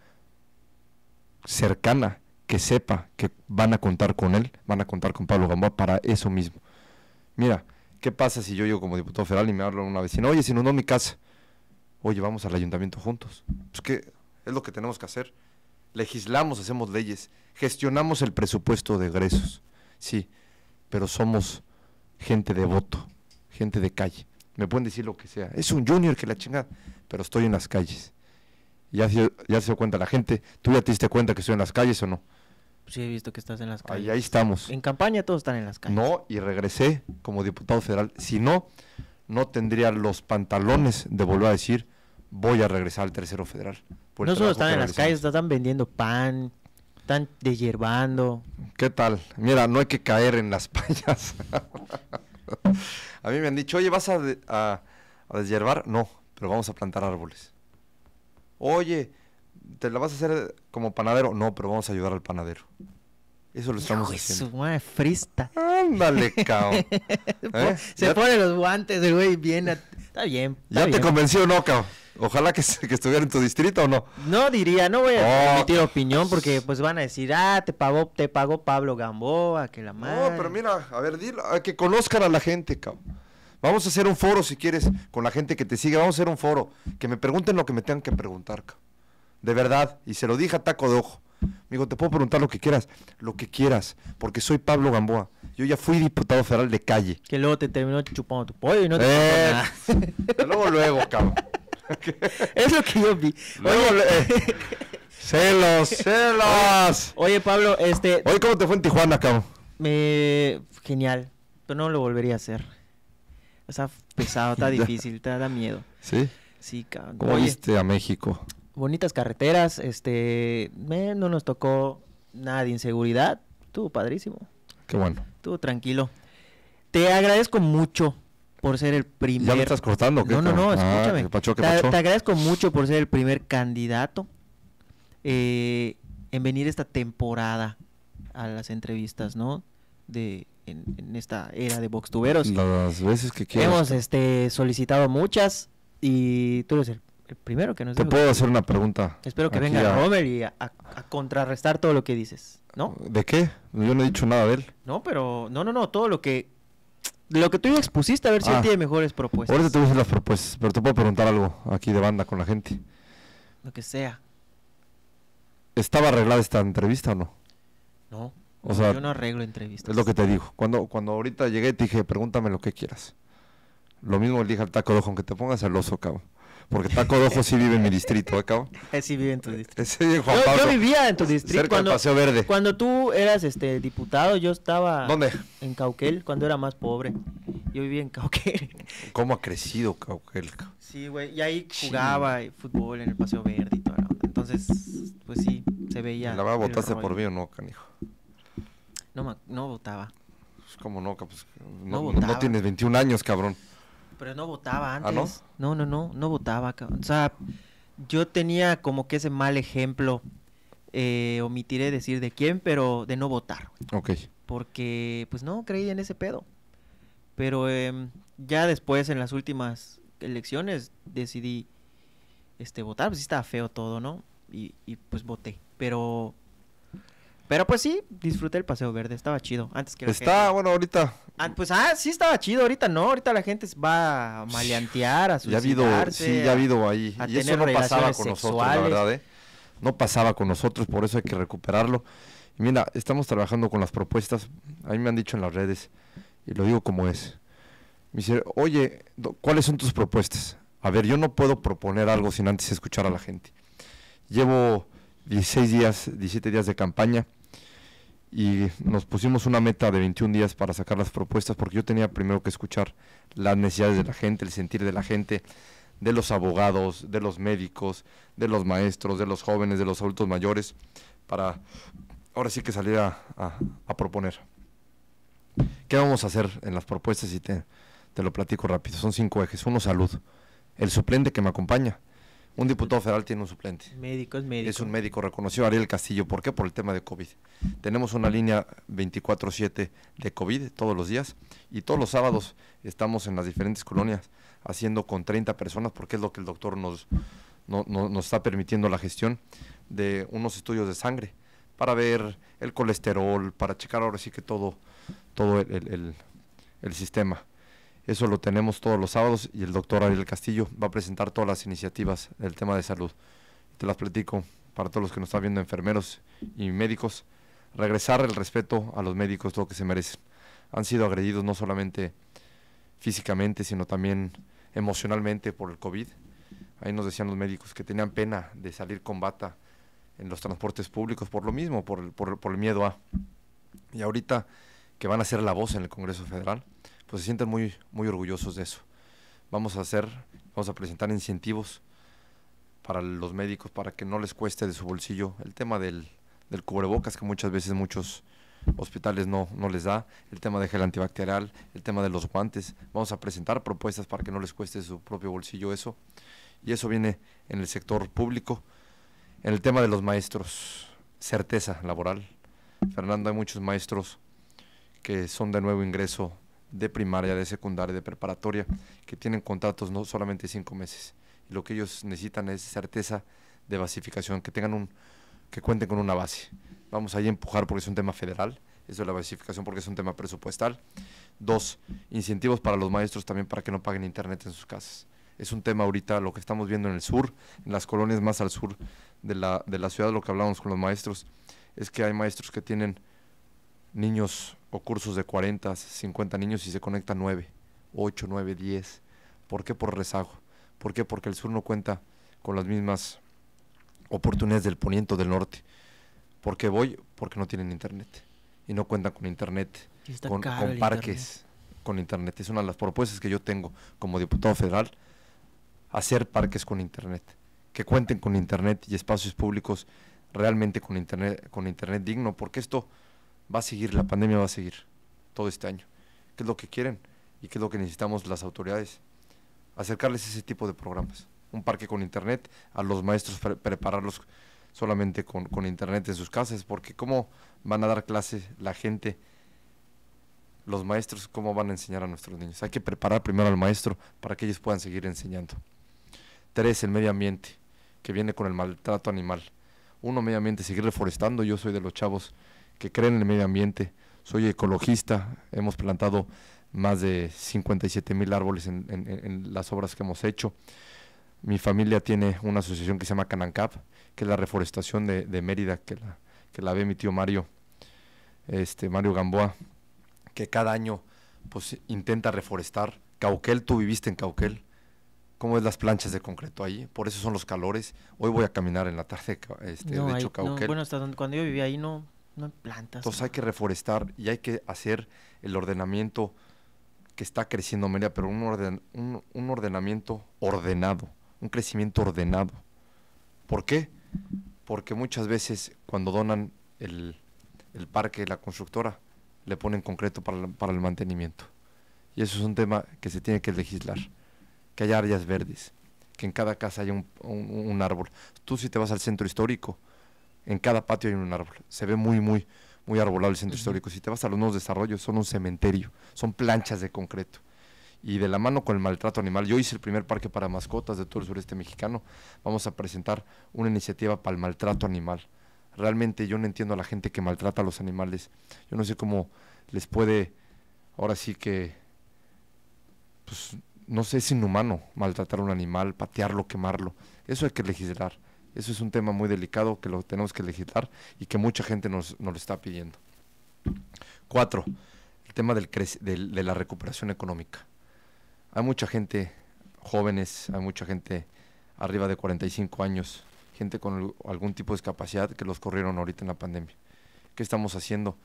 cercana que sepa que van a contar con él, van a contar con Pablo Gamboa para eso mismo. Mira, ¿qué pasa si yo llego como diputado federal y me habla una vecina, oye, se inundó mi casa? Oye, vamos al ayuntamiento juntos. Pues que es lo que tenemos que hacer. Legislamos, hacemos leyes, gestionamos el presupuesto de egresos, sí, pero somos gente de voto, gente de calle. Me pueden decir lo que sea, es un junior que la chingada, pero estoy en las calles. Ya, ya se dio cuenta la gente. ¿Tú ya te diste cuenta que estoy en las calles o no? Sí, he visto que estás en las calles. Ahí, ahí estamos. En campaña todos están en las calles. No, y regresé como diputado federal. Si no, no tendría los pantalones de volver a decir, voy a regresar al Tercero Federal. No solo están en las calles, están vendiendo pan, están deshierbando. ¿Qué tal? Mira, no hay que caer en las payas. A mí me han dicho, oye, ¿vas a, de, a, a deshierbar? No, pero vamos a plantar árboles. Oye, ¿te la vas a hacer como panadero? No, pero vamos a ayudar al panadero. Eso lo estamos no, haciendo. Su madre frista. Ándale, cabrón. ¿Eh? Se ya pone los guantes, el güey viene. Está bien. Está ¿Ya bien. te convenció o no, cabrón? Ojalá que, que estuviera en tu distrito o no. No diría, no voy a emitir oh. opinión porque pues van a decir, ah, te pagó, te pagó Pablo Gamboa, que la madre. No, pero mira, a ver, dilo, a que conozcan a la gente, cabrón. Vamos a hacer un foro si quieres, con la gente que te sigue, vamos a hacer un foro, que me pregunten lo que me tengan que preguntar, cabrón. De verdad, y se lo dije a taco de ojo. Me dijo, te puedo preguntar lo que quieras, lo que quieras, porque soy Pablo Gamboa. Yo ya fui diputado federal de calle. Que luego te terminó chupando tu pollo y no te eh, chupó nada. Luego, luego, cabrón. Es lo que yo vi. Luego, oye, eh, celos, celos. Oye, Pablo, este... Oye, ¿cómo te fue en Tijuana, cabrón? Me... Genial, pero no lo volvería a hacer. Está pesado, está difícil, te da miedo. ¿Sí? Sí, cabrón. ¿Cómo oye, viste a México? Bonitas carreteras, este... Eh, no nos tocó nada de inseguridad. Estuvo padrísimo. Qué bueno. Tú tranquilo. Te agradezco mucho por ser el primer... ¿Ya me estás cortando? ¿Qué? No, no, no, ah, escúchame. ¿Qué pacho, qué pacho? Te, te agradezco mucho por ser el primer candidato eh, en venir esta temporada a las entrevistas, ¿no? De, en, en esta era de boxtuberos. Las veces que quieras. Hemos este, solicitado muchas y tú eres el, el primero que nos... Te dijo, puedo hacer una pregunta. Espero que venga a... Rommel y a, a, a contrarrestar todo lo que dices. ¿No? ¿De qué? Yo no he dicho nada de él. No, pero... No, no, no. Todo lo que... Lo que tú ya expusiste, a ver si ah, él tiene mejores propuestas. Ahorita te voy a hacer las propuestas, pero te puedo preguntar algo aquí de banda con la gente. Lo que sea. ¿Estaba arreglada esta entrevista o no? No. O sea, yo no arreglo entrevistas. Es lo que te digo. Cuando, cuando ahorita llegué te dije, pregúntame lo que quieras. Lo mismo le dije al taco de ojo, aunque te pongas celoso, cabrón. Porque taco de ojo sí vive en mi distrito, ¿eh, cabrón? Sí vive en tu distrito. Sí, Juan yo, Pablo, yo vivía en tu distrito. Cerca cuando, del Paseo Verde. Cuando tú eras este diputado, yo estaba... ¿Dónde? En Caucel, cuando era más pobre. Yo vivía en Caucel. ¿Cómo ha crecido Caucel? Sí, güey. Y ahí jugaba sí. fútbol en el Paseo Verde y todo. Entonces, pues sí, se veía... ¿La verdad votaste rollo. por mí o no, canijo? No, no votaba. Pues, ¿cómo no? Pues, no, no, no tienes veintiún años, cabrón. Pero no votaba antes. ¿Ah, no? No, no, no, no votaba, cabrón. O sea, yo tenía como que ese mal ejemplo, eh, omitiré decir de quién, pero de no votar. Ok. Porque, pues no, creí en ese pedo. Pero eh, ya después, en las últimas elecciones, decidí este, votar. Pues sí estaba feo todo, ¿no? Y, y pues voté. Pero... Pero pues sí, disfruté el Paseo Verde, estaba chido. Antes que la Está, gente... bueno, ahorita. Ah, pues ah, sí estaba chido, ahorita no, ahorita la gente va a maleantear, a suicidarse. Ya ha habido, sí, ya ha habido ahí. Y eso no pasaba con sexuales. nosotros, la verdad, ¿eh? No pasaba con nosotros, por eso hay que recuperarlo. Y mira, estamos trabajando con las propuestas, a mí me han dicho en las redes, y lo digo como es. Me dice, oye, ¿cuáles son tus propuestas? A ver, yo no puedo proponer algo sin antes escuchar a la gente. Llevo dieciséis días, diecisiete días de campaña. Y nos pusimos una meta de veintiún días para sacar las propuestas, porque yo tenía primero que escuchar las necesidades de la gente, el sentir de la gente, de los abogados, de los médicos, de los maestros, de los jóvenes, de los adultos mayores, para ahora sí que salir a, a, a proponer. ¿Qué vamos a hacer en las propuestas? Y te, te lo platico rápido. Son cinco ejes. Uno, salud. El suplente que me acompaña. Un diputado federal tiene un suplente. Médico, es médico. Es un médico reconocido, Ariel Castillo. ¿Por qué? Por el tema de COVID. Tenemos una línea veinticuatro siete de COVID todos los días y todos los sábados estamos en las diferentes colonias haciendo con treinta personas, porque es lo que el doctor nos, no, no, nos está permitiendo la gestión de unos estudios de sangre para ver el colesterol, para checar ahora sí que todo, todo el, el, el, el sistema. Eso lo tenemos todos los sábados y el doctor Ariel Castillo va a presentar todas las iniciativas del tema de salud. Te las platico para todos los que nos están viendo, enfermeros y médicos. Regresar el respeto a los médicos, todo lo que se merecen. Han sido agredidos no solamente físicamente, sino también emocionalmente por el COVID. Ahí nos decían los médicos que tenían pena de salir con bata en los transportes públicos por lo mismo, por el, por, por el miedo a... Y ahorita que van a ser la voz en el Congreso Federal, pues se sienten muy, muy orgullosos de eso. Vamos a hacer, vamos a presentar incentivos para los médicos, para que no les cueste de su bolsillo el tema del, del cubrebocas, que muchas veces muchos hospitales no, no les da, el tema de gel antibacterial, el tema de los guantes. Vamos a presentar propuestas para que no les cueste de su propio bolsillo eso, y eso viene en el sector público. En el tema de los maestros, certeza laboral. Fernando, hay muchos maestros que son de nuevo ingreso de primaria, de secundaria, de preparatoria, que tienen contratos no solamente cinco meses. lo que ellos necesitan es certeza de basificación, que tengan un, que cuenten con una base. Vamos ahí a empujar porque es un tema federal, eso de la basificación porque es un tema presupuestal. Dos, incentivos para los maestros también para que no paguen internet en sus casas. Es un tema ahorita, lo que estamos viendo en el sur, en las colonias más al sur de la, de la ciudad, lo que hablábamos con los maestros, es que hay maestros que tienen niños o cursos de cuarenta, cincuenta niños y se conectan nueve, ocho, nueve, diez. ¿Por qué? Por rezago. ¿Por qué? Porque el sur no cuenta con las mismas oportunidades del poniente o del norte. ¿Por qué voy? Porque no tienen internet. Y no cuentan con internet, con, con parques, internet. con internet. Es una de las propuestas que yo tengo como diputado federal, hacer parques con internet, que cuenten con internet y espacios públicos realmente con internet, con internet digno, porque esto va a seguir, la pandemia va a seguir todo este año. ¿Qué es lo que quieren y qué es lo que necesitamos las autoridades? Acercarles ese tipo de programas, un parque con internet, a los maestros pre prepararlos solamente con, con internet en sus casas, porque ¿cómo van a dar clases la gente, los maestros, cómo van a enseñar a nuestros niños? Hay que preparar primero al maestro para que ellos puedan seguir enseñando. Tres, el medio ambiente, que viene con el maltrato animal. Uno, medio ambiente, seguir reforestando. Yo soy de los chavos que creen en el medio ambiente, soy ecologista, hemos plantado más de cincuenta y siete mil árboles en, en, en las obras que hemos hecho. Mi familia tiene una asociación que se llama Canancap, que es la reforestación de, de Mérida, que la, que la ve mi tío Mario, este, Mario Gamboa, que cada año pues, intenta reforestar. Caucel, tú viviste en Caucel, ¿cómo es las planchas de concreto ahí? Por eso son los calores. Hoy voy a caminar en la tarde, este, no, de hecho, hay, Caucel. No, bueno, hasta donde, cuando yo vivía ahí no, no hay plantas. Entonces no. Hay que reforestar y hay que hacer el ordenamiento que está creciendo Mérida, pero un, orden, un, un ordenamiento ordenado, un crecimiento ordenado. ¿Por qué? Porque muchas veces cuando donan el, el parque, la constructora, le ponen concreto para, para el mantenimiento. Y eso es un tema que se tiene que legislar, que haya áreas verdes, que en cada casa haya un, un, un árbol. Tú si te vas al centro histórico, en cada patio hay un árbol. Se ve muy, muy, muy arbolado el centro uh-huh. histórico. Si te vas a los nuevos desarrollos, son un cementerio, son planchas de concreto. Y de la mano con el maltrato animal, yo hice el primer parque para mascotas de todo el sureste mexicano, vamos a presentar una iniciativa para el maltrato animal. Realmente yo no entiendo a la gente que maltrata a los animales, yo no sé cómo les puede, ahora sí que, pues no sé, es inhumano maltratar a un animal, patearlo, quemarlo, eso hay que legislar, eso es un tema muy delicado que lo tenemos que legislar y que mucha gente nos, nos lo está pidiendo. Cuatro, el tema del cre- del, de la recuperación económica. Hay mucha gente jóvenes, hay mucha gente arriba de cuarenta y cinco años, gente con algún tipo de discapacidad que los corrieron ahorita en la pandemia. ¿Qué estamos haciendo?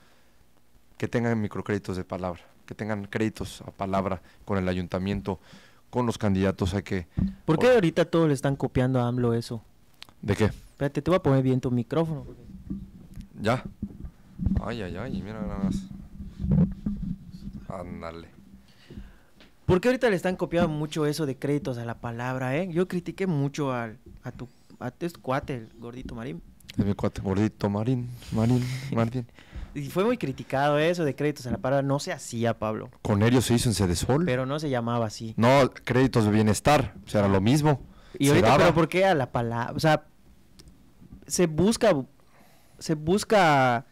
Que tengan microcréditos de palabra, que tengan créditos a palabra con el ayuntamiento, con los candidatos. Hay que... ¿Por qué ahorita todos le están copiando a AMLO eso? ¿De qué? Espérate, te voy a poner bien tu micrófono. ¿Ya? Ay, ay, ay, mira nada más. Ándale. ¿Por qué ahorita le están copiando mucho eso de créditos a la palabra, eh? Yo critiqué mucho al, a tu a tu cuate, el Gordito Marín. Es mi cuate, Gordito Marín, Marín, Marín. Y fue muy criticado eso de créditos a la palabra. No se hacía, Pablo. Con ellos se hizo en Sedesol. Pero no se llamaba así. No, créditos de bienestar, o sea, era lo mismo. Y ahorita, daba. Pero ¿por qué a la palabra? O sea, se busca, se busca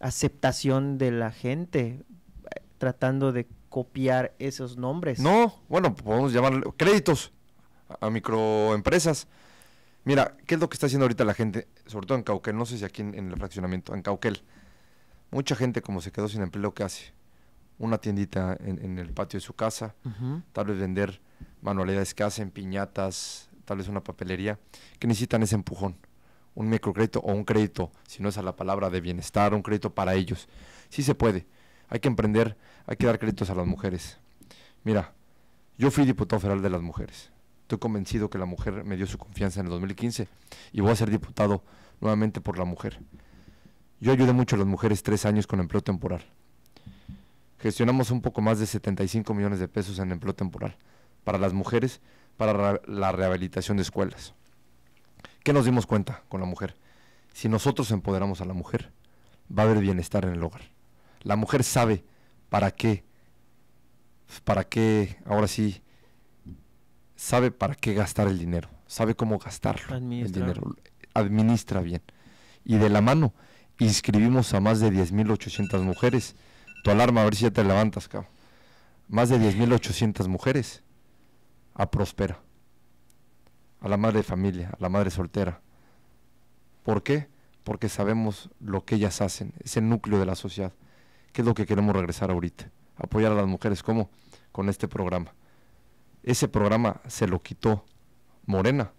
aceptación de la gente tratando de copiar esos nombres. No, bueno, podemos llamar créditos a, a microempresas. Mira, ¿qué es lo que está haciendo ahorita la gente? Sobre todo en Cauquel, no sé si aquí en, en el fraccionamiento, en Cauquel. Mucha gente como se quedó sin empleo, ¿qué hace? Una tiendita en, en el patio de su casa, uh-huh. tal vez vender manualidades que hacen, piñatas, tal vez una papelería, que necesitan ese empujón. Un microcrédito o un crédito, si no es a la palabra de bienestar, un crédito para ellos. Sí se puede. Hay que emprender, hay que dar créditos a las mujeres. Mira, yo fui diputado federal de las mujeres. Estoy convencido que la mujer me dio su confianza en el dos mil quince y voy a ser diputado nuevamente por la mujer. Yo ayudé mucho a las mujeres tres años con empleo temporal. Gestionamos un poco más de setenta y cinco millones de pesos en empleo temporal para las mujeres, para la rehabilitación de escuelas. ¿Qué nos dimos cuenta con la mujer? Si nosotros empoderamos a la mujer, va a haber bienestar en el hogar. La mujer sabe para qué, para qué, ahora sí, sabe para qué gastar el dinero. sabe cómo gastarlo, administra el dinero, administra bien. Y de la mano inscribimos a más de diez mil ochocientas mujeres. Tu alarma, a ver si ya te levantas, cabrón. Más de diez mil ochocientas mujeres a Prospera, a la madre de familia, a la madre soltera. ¿Por qué? Porque sabemos lo que ellas hacen, es el núcleo de la sociedad. ¿Qué es lo que queremos regresar ahorita? Apoyar a las mujeres, ¿cómo? Con este programa. Ese programa se lo quitó Morena.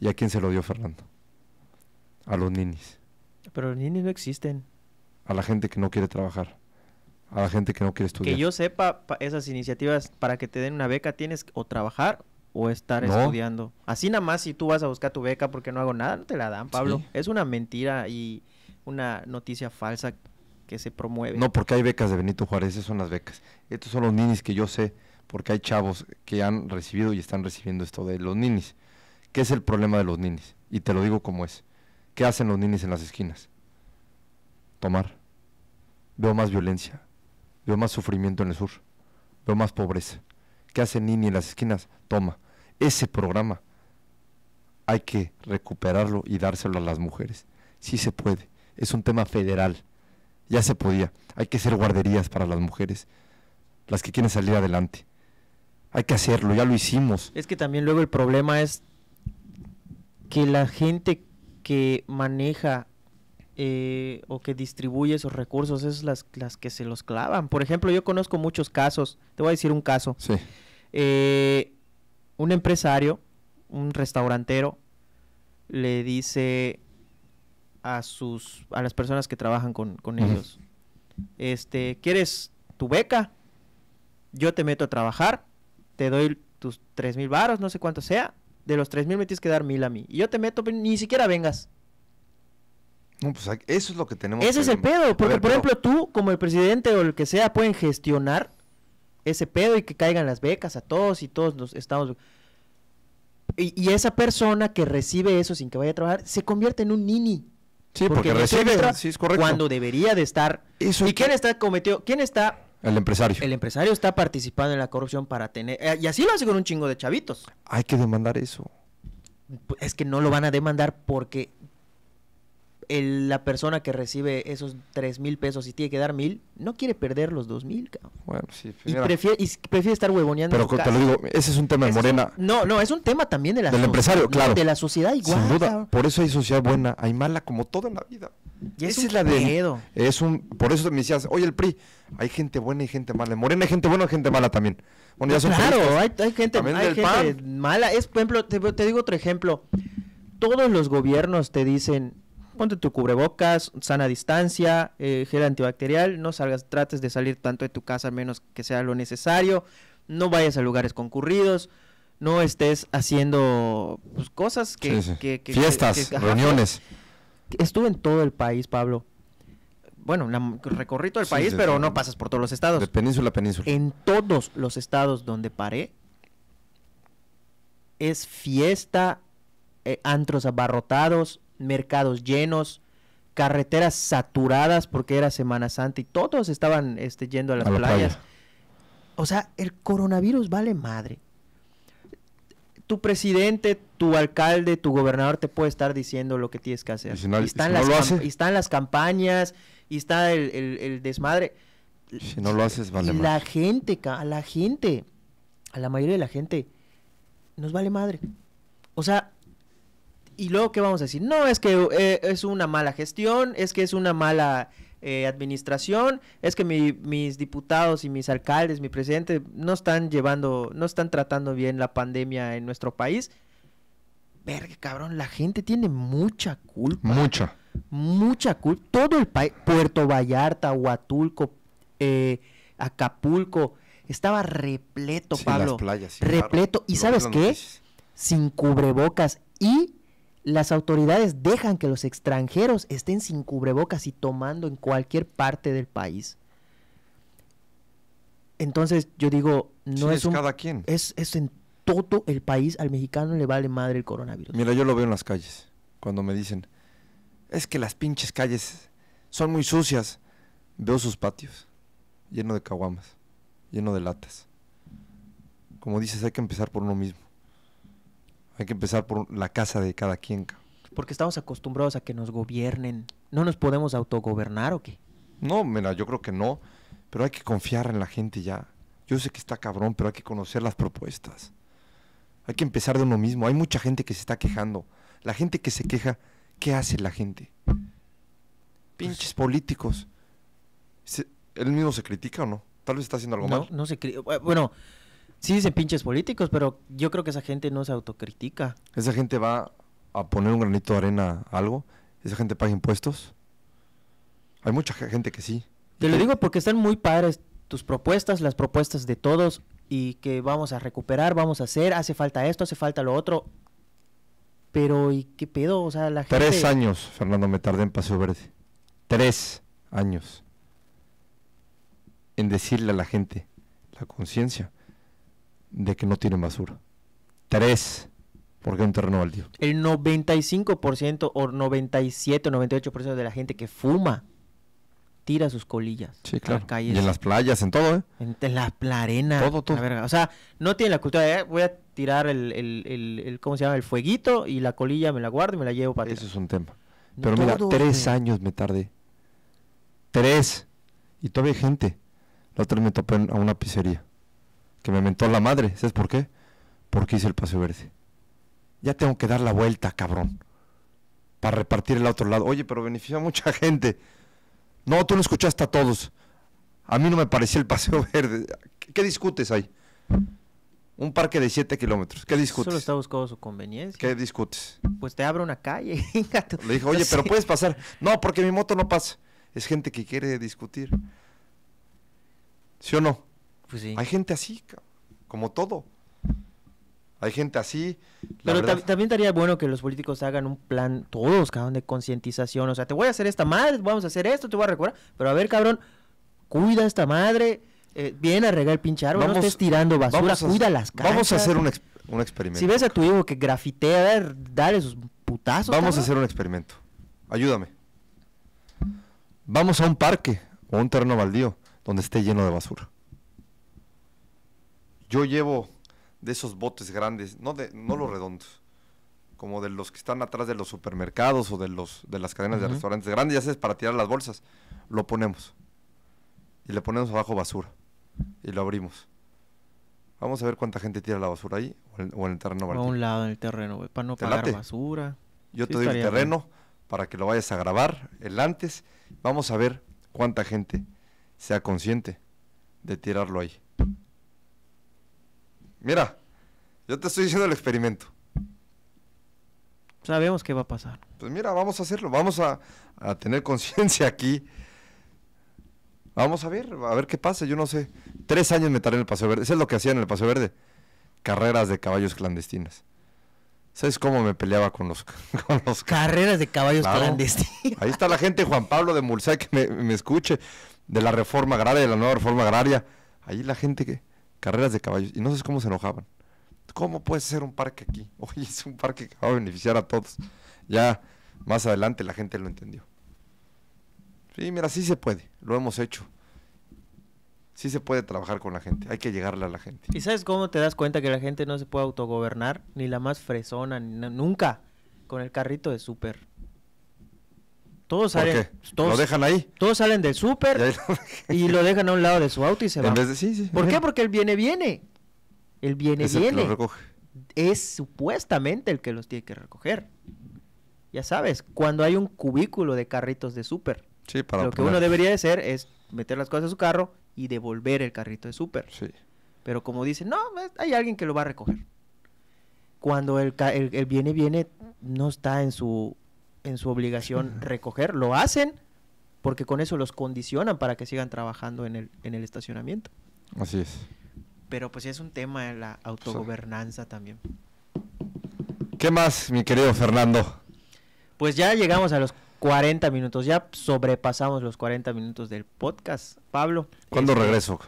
¿Y a quién se lo dio Fernando? A los ninis. Pero los ninis no existen. A la gente que no quiere trabajar, a la gente que no quiere estudiar. Que yo sepa, esas iniciativas para que te den una beca tienes o trabajar o estar no. estudiando. Así nada más si tú vas a buscar tu beca porque no hago nada, no te la dan, Pablo. Sí. Es una mentira y una noticia falsa que se promueve. No, porque hay becas de Benito Juárez, esas son las becas. Estos son los ninis que yo sé, porque hay chavos que han recibido y están recibiendo esto de los ninis. ¿Qué es el problema de los ninis? Y te lo digo como es. ¿Qué hacen los ninis en las esquinas? Tomar. Veo más violencia. Veo más sufrimiento en el sur, veo más pobreza. ¿Qué hace Nini en las esquinas? Toma. Ese programa hay que recuperarlo y dárselo a las mujeres. Sí se puede. Es un tema federal. Ya se podía. Hay que hacer guarderías para las mujeres, las que quieren salir adelante. Hay que hacerlo, ya lo hicimos. Es que también luego el problema es que la gente que maneja Eh, o que distribuye esos recursos, es las, las que se los clavan. Por ejemplo, yo conozco muchos casos, te voy a decir un caso. Sí. Eh, un empresario, un restaurantero, le dice a sus a las personas que trabajan con, con ellos, este, ¿quieres tu beca? Yo te meto a trabajar, te doy tus tres mil varos, no sé cuánto sea, de los tres mil me tienes que dar mil a mí, y yo te meto, ni siquiera vengas. No, pues eso es lo que tenemos. Ese que es el pedo, porque ver, por pero... ejemplo tú, como el presidente o el que sea, pueden gestionar ese pedo y que caigan las becas a todos y todos nos estamos... Y, y esa persona que recibe eso sin que vaya a trabajar, se convierte en un nini. Sí, porque, porque recibe, entra, sí, es correcto. Cuando debería de estar... Eso ¿Y que... quién está cometido? ¿Quién está...? El empresario. El empresario está participando en la corrupción para tener... Eh, y así lo hace con un chingo de chavitos. Hay que demandar eso. Es que no lo van a demandar porque... El, la persona que recibe esos tres mil pesos y tiene que dar mil, no quiere perder los dos mil, cabrón. Bueno, sí, y, prefiere, y prefiere estar huevoneando. Pero te lo digo, ese es un tema de Morena. Un, no, no, es un tema también de la del so empresario, no, claro. De la sociedad igual. Sin duda, por eso hay sociedad buena, hay mala, como todo en la vida. Y esa es la de... Es un, por eso me decías, oye, el P R I, hay gente buena y gente mala. En Morena hay gente buena y gente mala también. Bueno, ya son claro, hay, hay gente, hay gente mala. Es, por ejemplo, te, te digo otro ejemplo. Todos los gobiernos te dicen... Ponte tu cubrebocas, sana distancia, eh, gel antibacterial, no salgas, trates de salir tanto de tu casa, al menos que sea lo necesario, no vayas a lugares concurridos, no estés haciendo pues, cosas que... Sí, sí. que, que Fiestas, que, que, reuniones. Ajá, estuve en todo el país, Pablo. Bueno, la, recorrí todo el sí, país, sí, pero sí, no pasas por todos los estados. De península a península. En todos los estados donde paré, es fiesta, eh, antros abarrotados, mercados llenos, carreteras saturadas porque era Semana Santa y todos estaban este, yendo a las a playas. La playa. O sea, el coronavirus vale madre. Tu presidente, tu alcalde, tu gobernador te puede estar diciendo lo que tienes que hacer. Y, si no, y, están, si las no y están las campañas, y está el, el, el desmadre. Si no lo haces, vale madre. La gente, a la gente, a la mayoría de la gente, nos vale madre. O sea... Y luego, ¿qué vamos a decir? No, es que eh, es una mala gestión, es que es una mala eh, administración, es que mi, mis diputados y mis alcaldes, mi presidente, no están llevando, no están tratando bien la pandemia en nuestro país. Verga, cabrón, la gente tiene mucha culpa. Mucha. Mucha culpa. Todo el país, Puerto Vallarta, Huatulco, eh, Acapulco, estaba repleto, sí, Pablo. Las playas, sí, repleto. Claro. ¿Y sabes qué? Sin cubrebocas y... Las autoridades dejan que los extranjeros estén sin cubrebocas y tomando en cualquier parte del país. Entonces, yo digo, no sí, es, es un... cada quien. Es, es en todo el país, al mexicano le vale madre el coronavirus. Mira, yo lo veo en las calles, cuando me dicen, es que las pinches calles son muy sucias. Veo sus patios, lleno de caguamas, lleno de latas. Como dices, hay que empezar por uno mismo. Hay que empezar por la casa de cada quien. Porque estamos acostumbrados a que nos gobiernen. ¿No nos podemos autogobernar o qué? No, mira, yo creo que no. Pero hay que confiar en la gente ya. Yo sé que está cabrón, pero hay que conocer las propuestas. Hay que empezar de uno mismo. Hay mucha gente que se está quejando. La gente que se queja, ¿qué hace la gente? Pinches políticos. ¿Él mismo se critica o no? Tal vez está haciendo algo no, mal. No, se critica. Bueno, sí dicen pinches políticos, pero yo creo que esa gente no se autocritica. Esa gente va a poner un granito de arena a algo. Esa gente paga impuestos. Hay mucha gente que sí. Te lo digo porque están muy padres tus propuestas, las propuestas de todos, y que vamos a recuperar, vamos a hacer, hace falta esto, hace falta lo otro. Pero, ¿y qué pedo? O sea, la gente... Tres años, Fernando, me tardé en Paseo Verde. Tres años en decirle a la gente la conciencia de que no tienen basura. Tres, porque es un terreno baldío. El noventa y cinco por ciento o noventa y siete o noventa y ocho por ciento de la gente que fuma tira sus colillas. Sí, claro. Y en las playas, en todo, ¿eh? En, en la, la arena. Todo, todo. La verga. O sea, no tiene la cultura de, eh, voy a tirar el, el, el, el, ¿cómo se llama? El fueguito, y la colilla me la guardo y me la llevo para tirar. Eso es un tema. Pero todo, mira, tres eh. años me tardé. Tres. Y todavía hay gente. La otra vez me topé a una pizzería que me mentó la madre. ¿Sabes por qué? Porque hice el Paseo Verde. Ya tengo que dar la vuelta, cabrón, para repartir el otro lado. Oye, pero beneficia a mucha gente. No, tú no escuchaste a todos. A mí no me parecía el Paseo Verde. ¿Qué, qué discutes ahí? Un parque de siete kilómetros. ¿Qué discutes? Solo está buscando su conveniencia. ¿Qué discutes? Pues te abro una calle. Le dije, oye, no pero sé. puedes pasar. No, porque mi moto no pasa. Es gente que quiere discutir. ¿Sí o no? Pues sí. Hay gente así, como todo. Hay gente así. Pero verdad... también estaría bueno que los políticos hagan un plan, todos, cabrón, de concientización. O sea, te voy a hacer esta madre, vamos a hacer esto, te voy a recordar. Pero a ver, cabrón, cuida esta madre, eh, viene a regar el pinche árbol, vamos, no estés tirando basura, a, cuida las canchas. Vamos a hacer un, ex, un experimento. Si ves a tu hijo que grafitea, dale sus putazos. Vamos cabrón. a hacer un experimento. Ayúdame. Vamos a un parque o a un terreno baldío donde esté lleno de basura. Yo llevo... de esos botes grandes, no de no los redondos, como de los que están atrás de los supermercados o de los de las cadenas uh-huh. de restaurantes grandes, ya sabes, para tirar las bolsas, lo ponemos. Y le ponemos abajo basura. Y lo abrimos. Vamos a ver cuánta gente tira la basura ahí o en, o en el terreno. O a un lado en el terreno, güey, para no pagar late? basura. Yo sí, te doy el terreno bien. para que lo vayas a grabar el antes. Vamos a ver cuánta gente sea consciente de tirarlo ahí. Mira, yo te estoy diciendo el experimento. Sabemos qué va a pasar. Pues mira, vamos a hacerlo, vamos a, a tener conciencia aquí. Vamos a ver, a ver qué pasa, yo no sé. Tres años me tardé en el Paseo Verde, eso es lo que hacían en el Paseo Verde. Carreras de caballos clandestinas. ¿Sabes cómo me peleaba con los... Con los... Carreras de caballos claro. clandestinas. Ahí está la gente, Juan Pablo de Mulsay, que me, me escuche, de la reforma agraria, de la nueva reforma agraria. Ahí la gente que... Carreras de caballos, y no sé cómo se enojaban. ¿Cómo puedes hacer un parque aquí? Oye, es un parque que va a beneficiar a todos. Ya más adelante la gente lo entendió. Sí, mira, sí se puede, lo hemos hecho. Sí se puede trabajar con la gente, hay que llegarle a la gente. ¿Y sabes cómo te das cuenta que la gente no se puede autogobernar? Ni la más fresona, ni nunca, con el carrito de súper. Todos salen, todos, ¿lo dejan ahí? Todos salen del súper y, y lo dejan a un lado de su auto y se van. Sí, sí, ¿Por bien. qué? Porque el viene, viene. El viene, es viene. El que lo recoge. Es supuestamente el que los tiene que recoger. Ya sabes, cuando hay un cubículo de carritos de súper, sí, para lo poner. que uno debería de hacer es meter las cosas a su carro y devolver el carrito de súper. Sí. Pero como dicen, no, hay alguien que lo va a recoger. Cuando el, el, el viene, viene no está en su... en su obligación recoger, lo hacen porque con eso los condicionan para que sigan trabajando en el, en el estacionamiento. Así es. Pero pues es un tema de la autogobernanza sí. también. ¿Qué más, mi querido Fernando? Pues ya llegamos a los cuarenta minutos, ya sobrepasamos los cuarenta minutos del podcast, Pablo. ¿Cuándo este... regreso?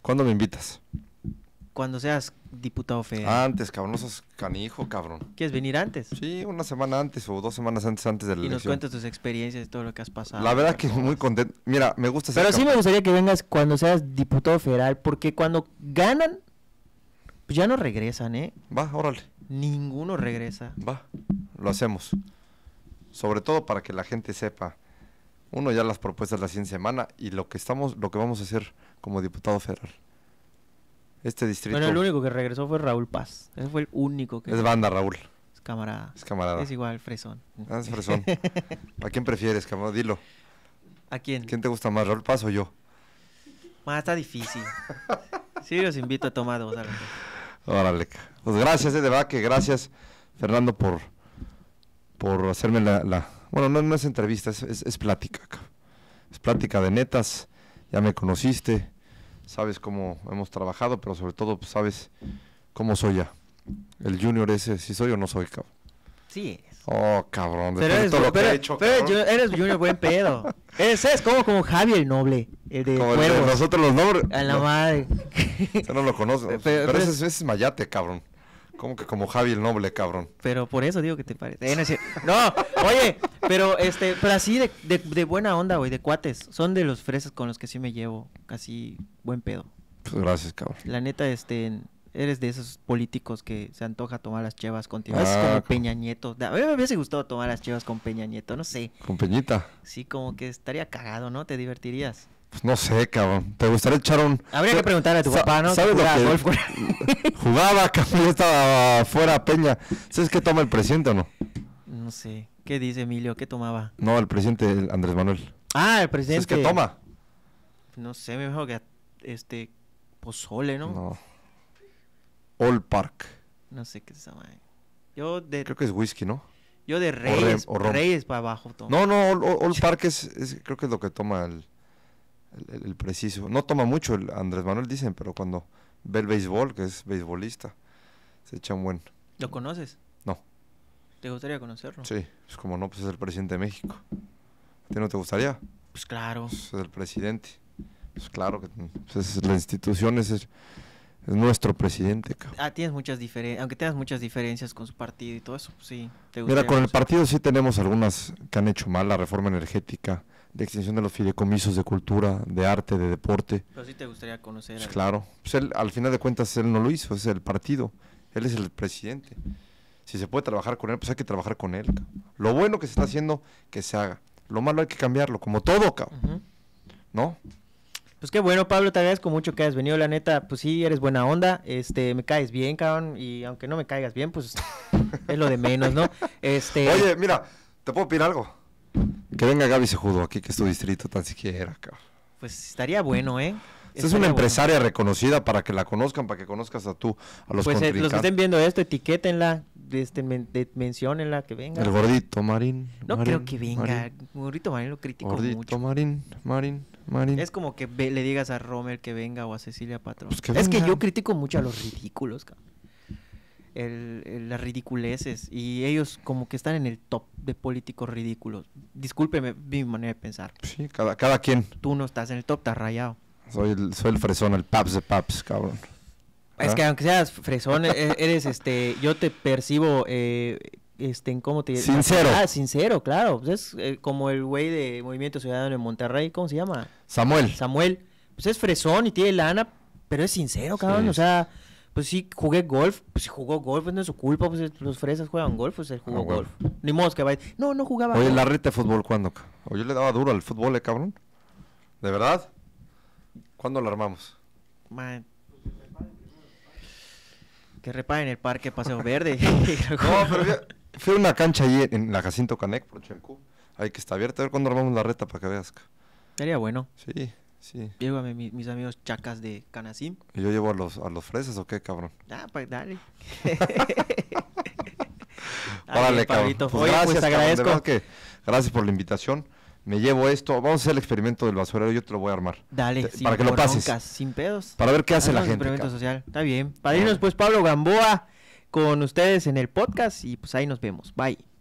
¿Cuándo me invitas? Cuando seas diputado federal. Antes, cabrón, no seas canijo, cabrón. ¿Quieres venir antes? Sí, una semana antes o dos semanas antes antes de la elección. Y nos cuentas tus experiencias, todo lo que has pasado. La verdad que muy contento. Mira, me gusta ser Pero sí me gustaría que vengas cuando seas diputado federal, porque cuando ganan, pues ya no regresan, ¿eh? Va, órale. Ninguno regresa. Va, lo hacemos. Sobre todo para que la gente sepa, uno, ya las propuestas de la siguiente semana y lo que estamos, lo que vamos a hacer como diputado federal. Este distrito... Bueno, el único que regresó fue Raúl Paz. Ese fue el único que... Es banda, Raúl. Es camarada. Es camarada. Es igual, fresón. Ah, es fresón. ¿A quién prefieres, camarada? Dilo. ¿A quién? ¿Quién te gusta más, Raúl Paz o yo? Ah, está difícil. Sí, los invito a tomar dos. Órale. Pues gracias, de verdad que gracias, Fernando, por, por hacerme la... la... Bueno, no, no es entrevista, es, es, es plática. Es plática de netas, ya me conociste, sabes cómo hemos trabajado, pero sobre todo pues, sabes cómo soy ya. El junior ese, si soy o no soy, cabrón. Sí eres. Oh, cabrón, pero eres, todo lo pero, que he hecho, pero cabrón. Eres junior buen pedo. Ese es como, como Javier el Noble, el de como el de nosotros los nobles. A la no, madre. Yo no lo conozco, pero, pero, pero ese, es, ese es Mayate, cabrón. Como que como Javi el Noble, cabrón. Pero por eso digo que te parece. Eh, no, es no, oye, pero este, pero así de, de, de buena onda, güey, de cuates. Son de los fresas con los que sí me llevo, casi buen pedo. Pues gracias, cabrón. La neta, este, eres de esos políticos que se antoja tomar las chevas contigo. Ah, es como Peña Nieto. A mí me hubiese gustado tomar las chevas con Peña Nieto, no sé. Con Peñita. Sí, como que estaría cagado, ¿no? Te divertirías. No sé, cabrón. ¿Te gustaría echar un...? Habría que preguntarle a tu papá, ¿no? ¿Sabes lo que...? Golf, jugaba, cabrón, estaba fuera Peña. ¿Sabes qué toma el presidente o no? No sé. ¿Qué dice Emilio? ¿Qué tomaba? No, el presidente el Andrés Manuel. Ah, el presidente. ¿Sabes qué toma? No sé, me dijo que... Este... Pozole, ¿no? No. All Park. No sé qué se llama. Yo de... Creo que es whisky, ¿no? Yo de Reyes. O rem, o Reyes para abajo tomo. No, no, All, all Park es, es... Creo que es lo que toma el... El, el, el preciso, no toma mucho el Andrés Manuel, dicen, pero cuando ve el béisbol, que es beisbolista, se echa un buen... ¿Lo conoces? No. ¿Te gustaría conocerlo? Sí, pues como no, pues es el presidente de México. ¿A ti no te gustaría? Pues claro. Pues es el presidente. Pues claro, que pues es, la institución es, el, es nuestro presidente, cabrón. Ah, tienes muchas diferencias, aunque tengas muchas diferencias con su partido y todo eso, pues sí. ¿Te gustaría? Mira, con el partido sí tenemos algunas que han hecho mal, la reforma energética, de extinción de los fideicomisos de cultura, de arte, de deporte. Pero sí te gustaría conocer. Pues claro, pues él, al final de cuentas él no lo hizo, es el partido, él es el presidente. Si se puede trabajar con él, pues hay que trabajar con él. Cabrón. Lo bueno que se está haciendo, que se haga. Lo malo hay que cambiarlo, como todo, cabrón. Uh-huh. ¿No? Pues qué bueno, Pablo, te agradezco mucho que hayas venido, la neta, pues sí, eres buena onda, este, me caes bien, cabrón, y aunque no me caigas bien, pues es lo de menos, ¿no? Este... Oye, mira, ¿te puedo pedir algo? Que venga Gaby Sejudo aquí, que es tu distrito tan siquiera, cabrón. Pues estaría bueno, ¿eh? Esta es una empresaria bueno. reconocida para que la conozcan, para que conozcas a tú, a los pues contrincantes. Pues eh, los que estén viendo esto, etiquétenla, este, men, de, menciónenla, que venga. El Gordito Marín. No Marín, creo que venga, Marín. Gordito Marín lo critico gordito, mucho. Gordito Marín, Marín, Marín. Es como que ve, le digas a Rommel que venga o a Cecilia Patrón. Pues que es que yo critico mucho a los ridículos, cabrón. El, el, las ridiculeces, y ellos como que están en el top de políticos ridículos. Discúlpeme mi manera de pensar. Sí, cada, cada quien. Tú no estás en el top, estás rayado. Soy el, soy el fresón, el paps de paps, cabrón. Es ¿Ah? que aunque seas fresón, eres este, yo te percibo eh, este, en cómo te... Sincero. Ah, sincero, claro. Pues es eh, como el güey de Movimiento Ciudadano en Monterrey, ¿cómo se llama? Samuel. Samuel. Pues es fresón y tiene lana, pero es sincero, cabrón, sí. O sea... Pues sí, jugué golf, pues si jugó golf, pues no es su culpa, pues los fresas juegan golf, pues él jugó oh, golf. Golf. Ni modo que vaya. No, no jugaba. Oye, la reta de fútbol, ¿cuándo? O yo le daba duro al fútbol, ¿eh, cabrón? ¿De verdad? ¿Cuándo lo armamos? Man. Que reparen el parque Paseo Verde. No, pero ya, fue una cancha allí en la Jacinto Canec, por Chancú. Ahí que está abierta, a ver cuándo armamos la reta para que veas. Sería bueno. Sí. Sí. Llevo a mi, mis amigos chacas de Canacín. ¿Y yo llevo a los, a los fresas o qué, cabrón? Ah, pues dale. Órale, cabrón. Pues oye, gracias, pues te agradezco. Cabrón, que, gracias por la invitación. Me llevo esto. Vamos a hacer el experimento del basurero. Yo te lo voy a armar. Dale, te, para que broncas, lo pases. Sin pedos. Para ver qué hace Hacemos la gente. Experimento social. Está bien. Padrinos, pues Pablo Gamboa con ustedes en el podcast. Y pues ahí nos vemos. Bye.